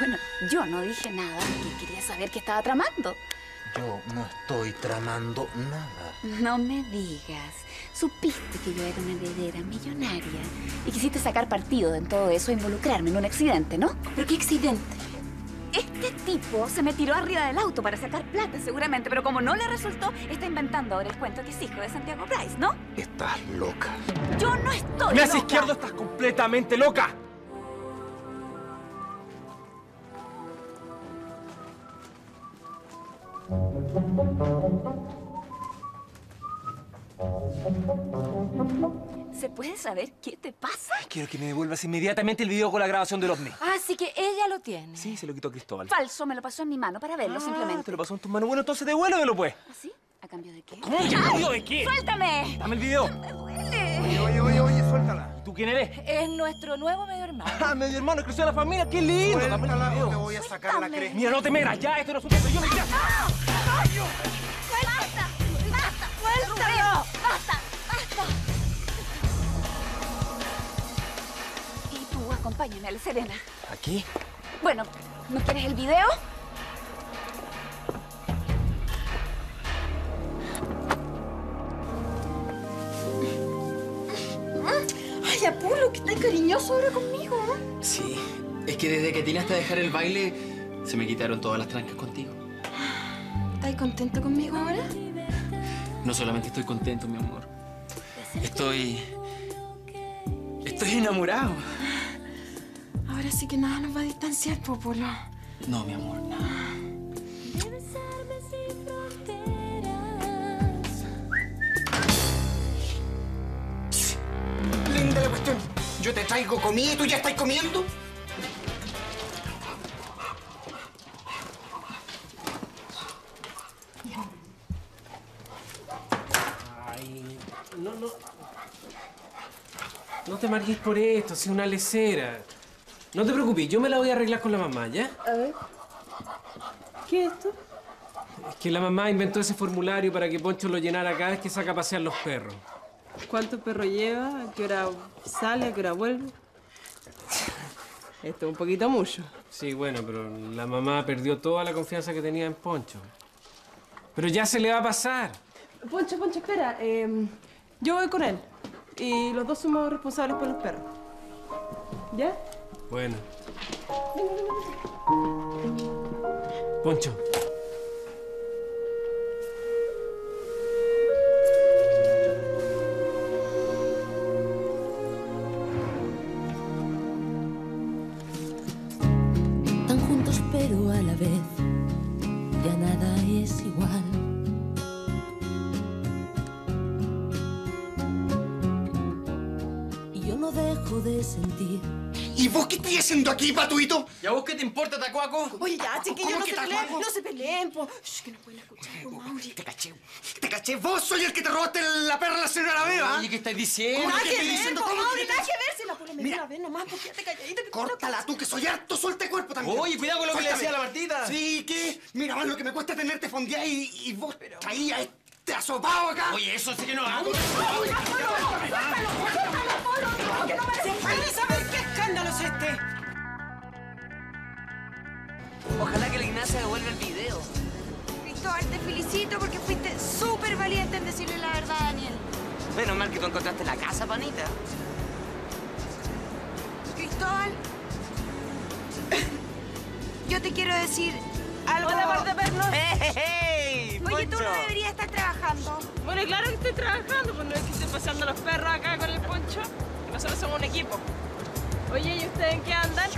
Bueno, yo no dije nada porque quería saber qué estaba tramando. Yo no estoy tramando nada. No me digas. Supiste que yo era una heredera millonaria y quisiste sacar partido en todo eso e involucrarme en un accidente, ¿no? ¿Pero qué accidente? Este tipo se me tiró arriba del auto para sacar plata, seguramente, pero como no le resultó, está inventando ahora el cuento que es hijo de Santiago Bryce, ¿no? Estás loca. Yo no estoy loca. Izquierdo, estás completamente loca. ¿Se puede saber qué te pasa? Quiero que me devuelvas inmediatamente el video con la grabación del ovni. Ah, así que ella lo tiene. Sí, se lo quitó a Cristóbal. Falso, me lo pasó en mi mano para verlo simplemente. Te lo pasó en tus manos. Bueno, entonces devuélvelo, pues. ¿Ah, sí? ¿A cambio de qué? ¿Cómo? ¿A cambio de qué? ¡Suéltame! ¡Dame el video! ¡Me duele! Oye, suéltala. ¿Y tú quién eres? Es nuestro nuevo medio hermano. ¡Ah, medio hermano! ¡Creció de la familia! ¡Qué lindo! ¡Suéltala o te voy a sacar la cresta! Mira, no te meras. Ya, esto no es un caso. ¡Yo me quiero! ¡Basta! ¡Basta! ¡Suéltalo! ¡Basta! Acompáñame a La Serena. ¿Aquí? Bueno, ¿no quieres el video? Ay, Apolo, que tan cariñoso ahora conmigo, ¿eh? Sí, es que desde que tiraste a dejar el baile, se me quitaron todas las trancas contigo. ¿Estás contento conmigo ahora? No solamente estoy contento, mi amor. Estoy enamorado. Ahora sí que nada nos va a distanciar, Popolo. No, mi amor, nada. Linda la cuestión. Yo te traigo comida y tú ya estás comiendo. No te marques por esto, si es una lesera. No te preocupes, yo me la voy a arreglar con la mamá, ¿ya? A ver. ¿Qué es esto? Es que la mamá inventó ese formulario para que Poncho lo llenara cada vez que saca a pasear los perros. ¿Cuántos perros lleva? ¿A qué hora sale? ¿A qué hora vuelve? Esto es un poquito mucho. Sí, bueno, pero la mamá perdió toda la confianza que tenía en Poncho. Pero ya se le va a pasar. Poncho, espera. Yo voy con él. Y los dos somos responsables por los perros. ¿Ya? Bueno. Venga. Poncho. Están juntos pero a la vez ya nada es igual. Dejo de sentir. ¿Y vos qué estás haciendo aquí, patuito? ¿Y a vos qué te importa, tacuaco? Oye, ya, chiquillos, no se peleen, po. Shh, que no pueden escuchar, Mauri. Te caché. Vos soy el que te robaste la perra a la señora Beba. Oye, ¿qué estás diciendo? Nada que ver, po, Mauri, nada que ver. Si la pone medio a ver nomás, porque ya te calladito. Córtala tú, que soy harto, suelta el cuerpo también. Oye, cuidado con lo que le decía a la Martita. Sí, ¿qué? Mira, más lo que me cuesta tenerte fondeada y vos traías este asopado acá. Oye, eso sí que no hago. ¿Saber qué escándalo es este? Ojalá que la Ignacia devuelva el video. Cristóbal, te felicito porque fuiste súper valiente en decirle la verdad a Daniel. Menos mal que tú encontraste la casa, panita. Cristóbal, yo te quiero decir algo. Hola, Marta Pernos. Hey, oye, Poncho, tú no deberías estar trabajando. Bueno, claro que estoy trabajando, pues no es que estoy paseando los perros acá con el Poncho. Nosotros somos un equipo. Oye, ¿y ustedes en qué andan?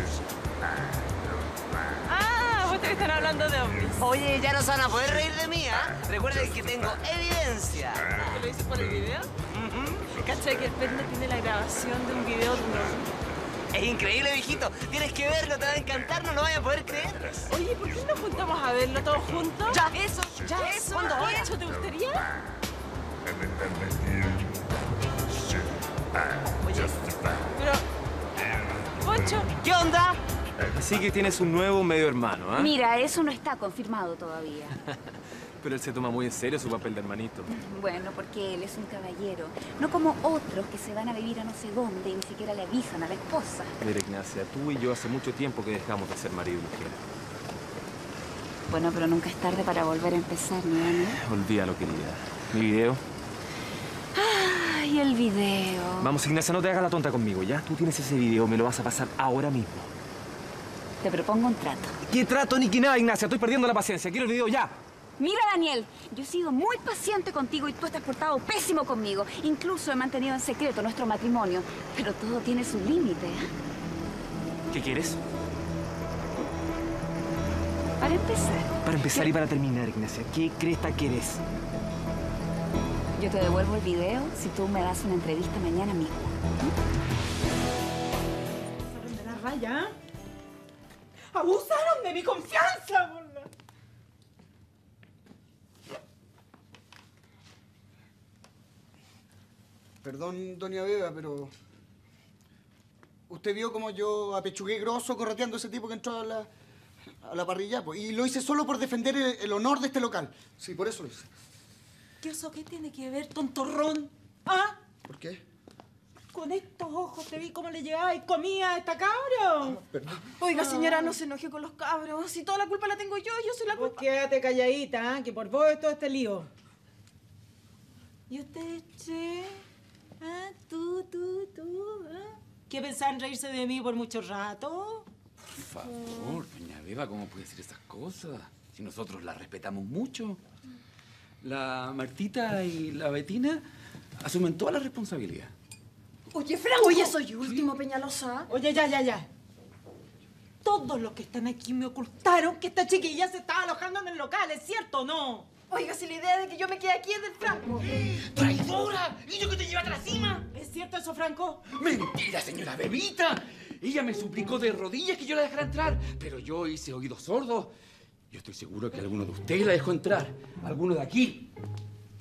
Ah, justo que están hablando de hombres. Oye, ya no se van a poder reír de mí, ¿ah? ¿Eh? Recuerden que tengo evidencia. ¿Te lo hice por el video? Caché que el Perno tiene la grabación de un video de un hombre. Es increíble, viejito. Tienes que verlo, te va a encantar, no lo vayas a poder creer. Oye, ¿por qué nos juntamos a verlo todos juntos? Ya, eso. ¿Cuándo? ¿8 te gustaría? Oye, pero... Poncho, ¿qué onda? Así que tienes un nuevo medio hermano, ¿ah? ¿Eh? Mira, eso no está confirmado todavía. Pero él se toma muy en serio su papel de hermanito. Bueno, porque él es un caballero. No como otros que se van a vivir a no sé dónde y ni siquiera le avisan a la esposa. Mira, Ignacia, tú y yo hace mucho tiempo que dejamos de ser marido y mujer. Bueno, pero nunca es tarde para volver a empezar, ¿no? Olvídalo, querida. ¿Mi video? ¡Ay, el video! Vamos, Ignacia, no te hagas la tonta conmigo, ¿ya? Tú tienes ese video, me lo vas a pasar ahora mismo. Te propongo un trato. ¿Qué trato ni qué nada, Ignacia? Estoy perdiendo la paciencia. Quiero el video ya. Mira, Daniel, yo he sido muy paciente contigo y tú te has portado pésimo conmigo. Incluso he mantenido en secreto nuestro matrimonio. Pero todo tiene su límite, ¿eh? ¿Qué quieres? Para empezar. Para empezar y para terminar, Ignacia. ¿Qué cresta quieres? Yo te devuelvo el video si tú me das una entrevista mañana mismo. ¿Abusaron de la raya? ¡Abusaron de mi confianza, boludo! Perdón, doña Beba, pero... ¿Usted vio cómo yo apechugué grosso correteando a ese tipo que entró a la parrilla? Pues, y lo hice solo por defender el honor de este local. Sí, por eso lo hice. ¿Qué eso qué tiene que ver, tontorrón? ¿Ah? ¿Por qué? Con estos ojos te vi cómo le llevaba y comía a esta cabra. Oiga, señora, no se enoje con los cabros. Si toda la culpa la tengo yo soy la culpa. Pues quédate calladita, ¿eh? Que por vos es todo este lío. ¿Y usted, che? ¿Ah? ¿Tú? ¿Ah? ¿Qué pensaban reírse de mí por mucho rato? Por favor, doña Beba, ¿cómo puede decir esas cosas? Si nosotros las respetamos mucho. La Martita y la Betina asumen toda la responsabilidad. Oye, Franco. Oye, soy último, Peñalosa. Oye, ya. Todos los que están aquí me ocultaron que esta chiquilla se estaba alojando en el local, ¿es cierto o no? Oiga, si la idea de que yo me quede aquí es del Franco. ¡Traidora! ¿Y yo que te llevaste a la cima? ¿Es cierto eso, Franco? ¡Mentira, señora Bebita! Ella me suplicó de rodillas que yo la dejara entrar, pero yo hice oídos sordos. Yo estoy seguro que alguno de ustedes la dejó entrar. Alguno de aquí.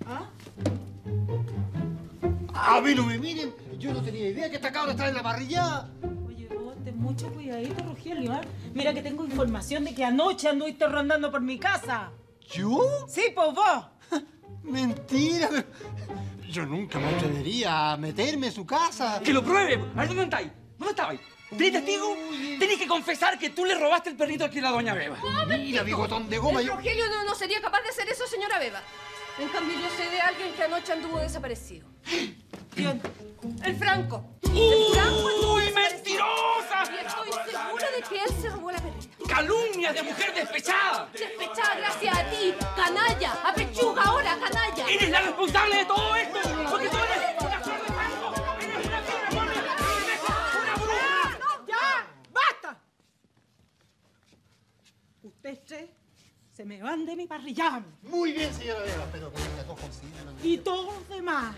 ¿Ah? A mí no me miren. Yo no tenía idea que esta cabra estaba en la parrilla. Oye, vos, ten mucho cuidadito, Rogelio, ¿eh? Mira que tengo información de que anoche anduviste rondando por mi casa. ¿Yo? Sí, pues vos. Mentira. Yo nunca me atrevería a meterme en su casa. ¡Que lo pruebe! A ver, ¿dónde estáis? ¿Dónde estabais? ¿Tenés testigo? Tenés que confesar que tú le robaste el perrito aquí a la doña Beba. No, mira, bigotón de goma. Rogelio no sería capaz de hacer eso, señora Beba. En cambio, yo sé de alguien que anoche anduvo desaparecido. ¿Quién? El Franco. El Franco anduvo desaparecido. ¡Mentirosa! Y estoy segura de que él se robó la perrita. ¡Calumnia de mujer despechada! Despechada gracias a ti, canalla. A pechuga ahora, canalla. ¡Eres la responsable de todo esto! Porque tú eres una flor de Franco. ¡Eres una flor de Franco! Ustedes tres se me van de mi parrillán. Muy bien, señora Beba, pero y todos los demás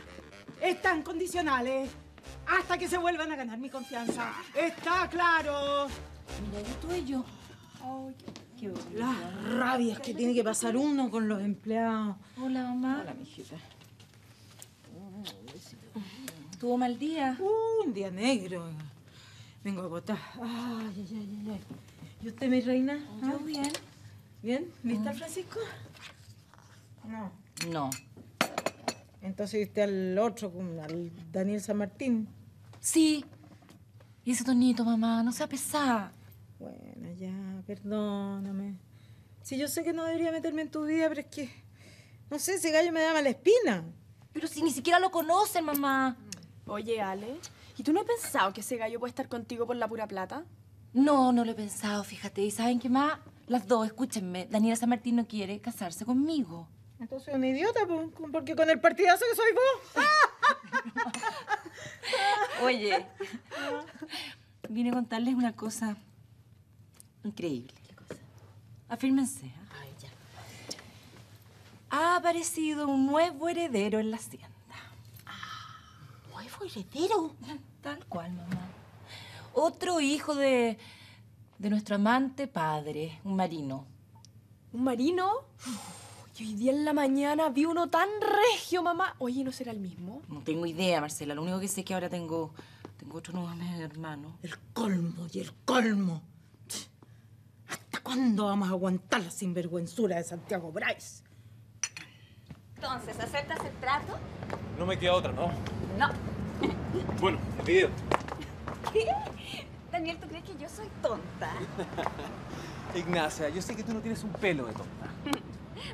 están condicionales hasta que se vuelvan a ganar mi confianza. ¡Está claro! Mira, esto es yo. Ay, qué bonito. Las rabias que tiene que pasar uno con los empleados. Hola, mamá. Hola, mijita. ¿Tuvo mal día? Un día negro. Vengo a botar. Ay. ¿Y usted, mi reina? Yo bien. ¿Bien? ¿Viste al Francisco? No. Entonces viste al otro, al Daniel San Martín. Sí. Y ese tonito, mamá, no sea pesada. Bueno, ya, perdóname. Sí, yo sé que no debería meterme en tu vida, pero es que... No sé, ese gallo me da mala espina. Pero si ni siquiera lo conocen, mamá. Oye, Ale, ¿y tú no has pensado que ese gallo puede estar contigo por la pura plata? No lo he pensado, fíjate. ¿Y saben qué más? Las dos, escúchenme. Daniela San Martín no quiere casarse conmigo. Entonces es un idiota, porque con el partidazo que soy vos. Oye, vine a contarles una cosa increíble. ¿Qué cosa? Afírmense. ¿Eh? Ay, ya. Ha aparecido un nuevo heredero en la hacienda. ¿Nuevo heredero? Tal cual, mamá. Otro hijo de nuestro amante padre, un marino. ¿Un marino? Y hoy día en la mañana vi uno tan regio, mamá. Oye, ¿no será el mismo? No tengo idea, Marcela. Lo único que sé es que ahora tengo otro nuevo hermano. El colmo y el colmo. ¿Hasta cuándo vamos a aguantar la sinvergüenzura de Santiago Bryce? Entonces, ¿aceptas el trato? No me queda otra, ¿no? No. Bueno, el video. ¿Qué? Daniel, ¿tú crees que yo soy tonta? Ignacia, yo sé que tú no tienes un pelo de tonta.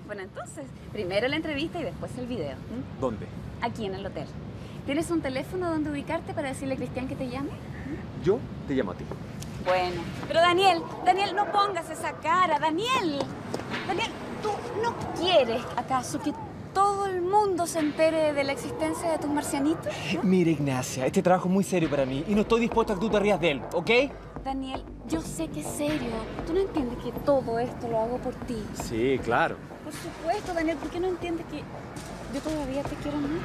Bueno, entonces, primero la entrevista y después el video. ¿Mm? ¿Dónde? Aquí, en el hotel. ¿Tienes un teléfono donde ubicarte para decirle a Cristian que te llame? ¿Mm? Yo te llamo a ti. Bueno, pero Daniel, no pongas esa cara. Daniel, tú no quieres, ¿acaso que todo el mundo se entere de la existencia de tus marcianitos, ¿no? Mira, Ignacia, este trabajo es muy serio para mí y no estoy dispuesta a que tú te rías de él, ¿ok? Daniel, yo sé que es serio. ¿Tú no entiendes que todo esto lo hago por ti? Sí, claro. Por supuesto, Daniel, ¿por qué no entiendes que yo todavía te quiero mucho?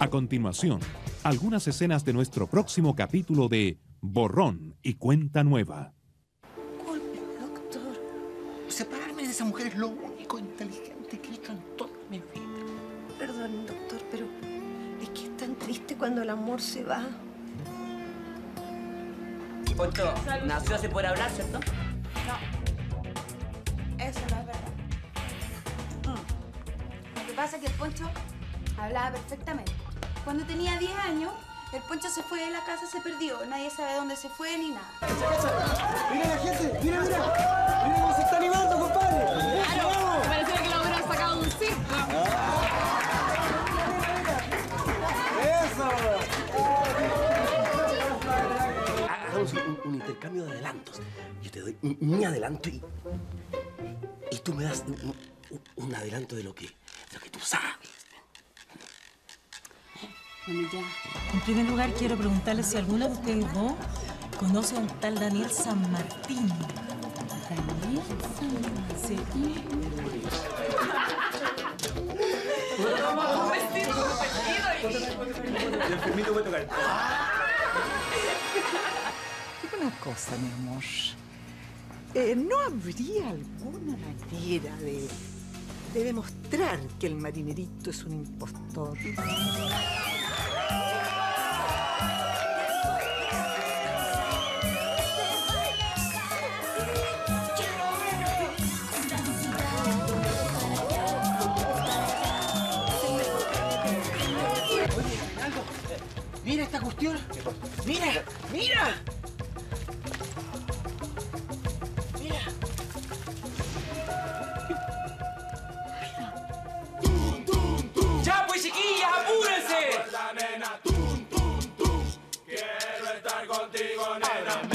A continuación, algunas escenas de nuestro próximo capítulo de Borrón y Cuenta Nueva. Esa mujer es lo único inteligente que he hecho en toda mi vida. Perdón, doctor, pero es que es tan triste cuando el amor se va. Otto, nació hace por hablar, ¿cierto? No. Eso no es verdad. Lo que pasa es que el Poncho hablaba perfectamente. Cuando tenía 10 años, el Poncho se fue de la casa, se perdió. Nadie sabe dónde se fue ni nada. ¡Mira la gente! ¡Mira! ¡Mira cómo se está animando, compadre! ¡Claro! ¡Vamos! Pareciera que lo hubieran sacado de un circo. ¡Mira! ¡Eso! ¡Hagamos un intercambio de adelantos. Yo te doy mi adelanto y tú me das un adelanto de lo que tú sabes. Bueno, ya. En primer lugar, quiero preguntarle si alguna de ustedes dos conoce a un tal Daniel San Martín. ¿Daniel San Martín? ¡Un vestido! ¡Un vestido! Una cosa, mi amor. ¿No habría alguna manera de demostrar que el marinerito es un impostor? Mira esta cuestión. Mira, mira. Mira. Ya pues, chiquillas, apúrense. Quiero estar contigo, nena.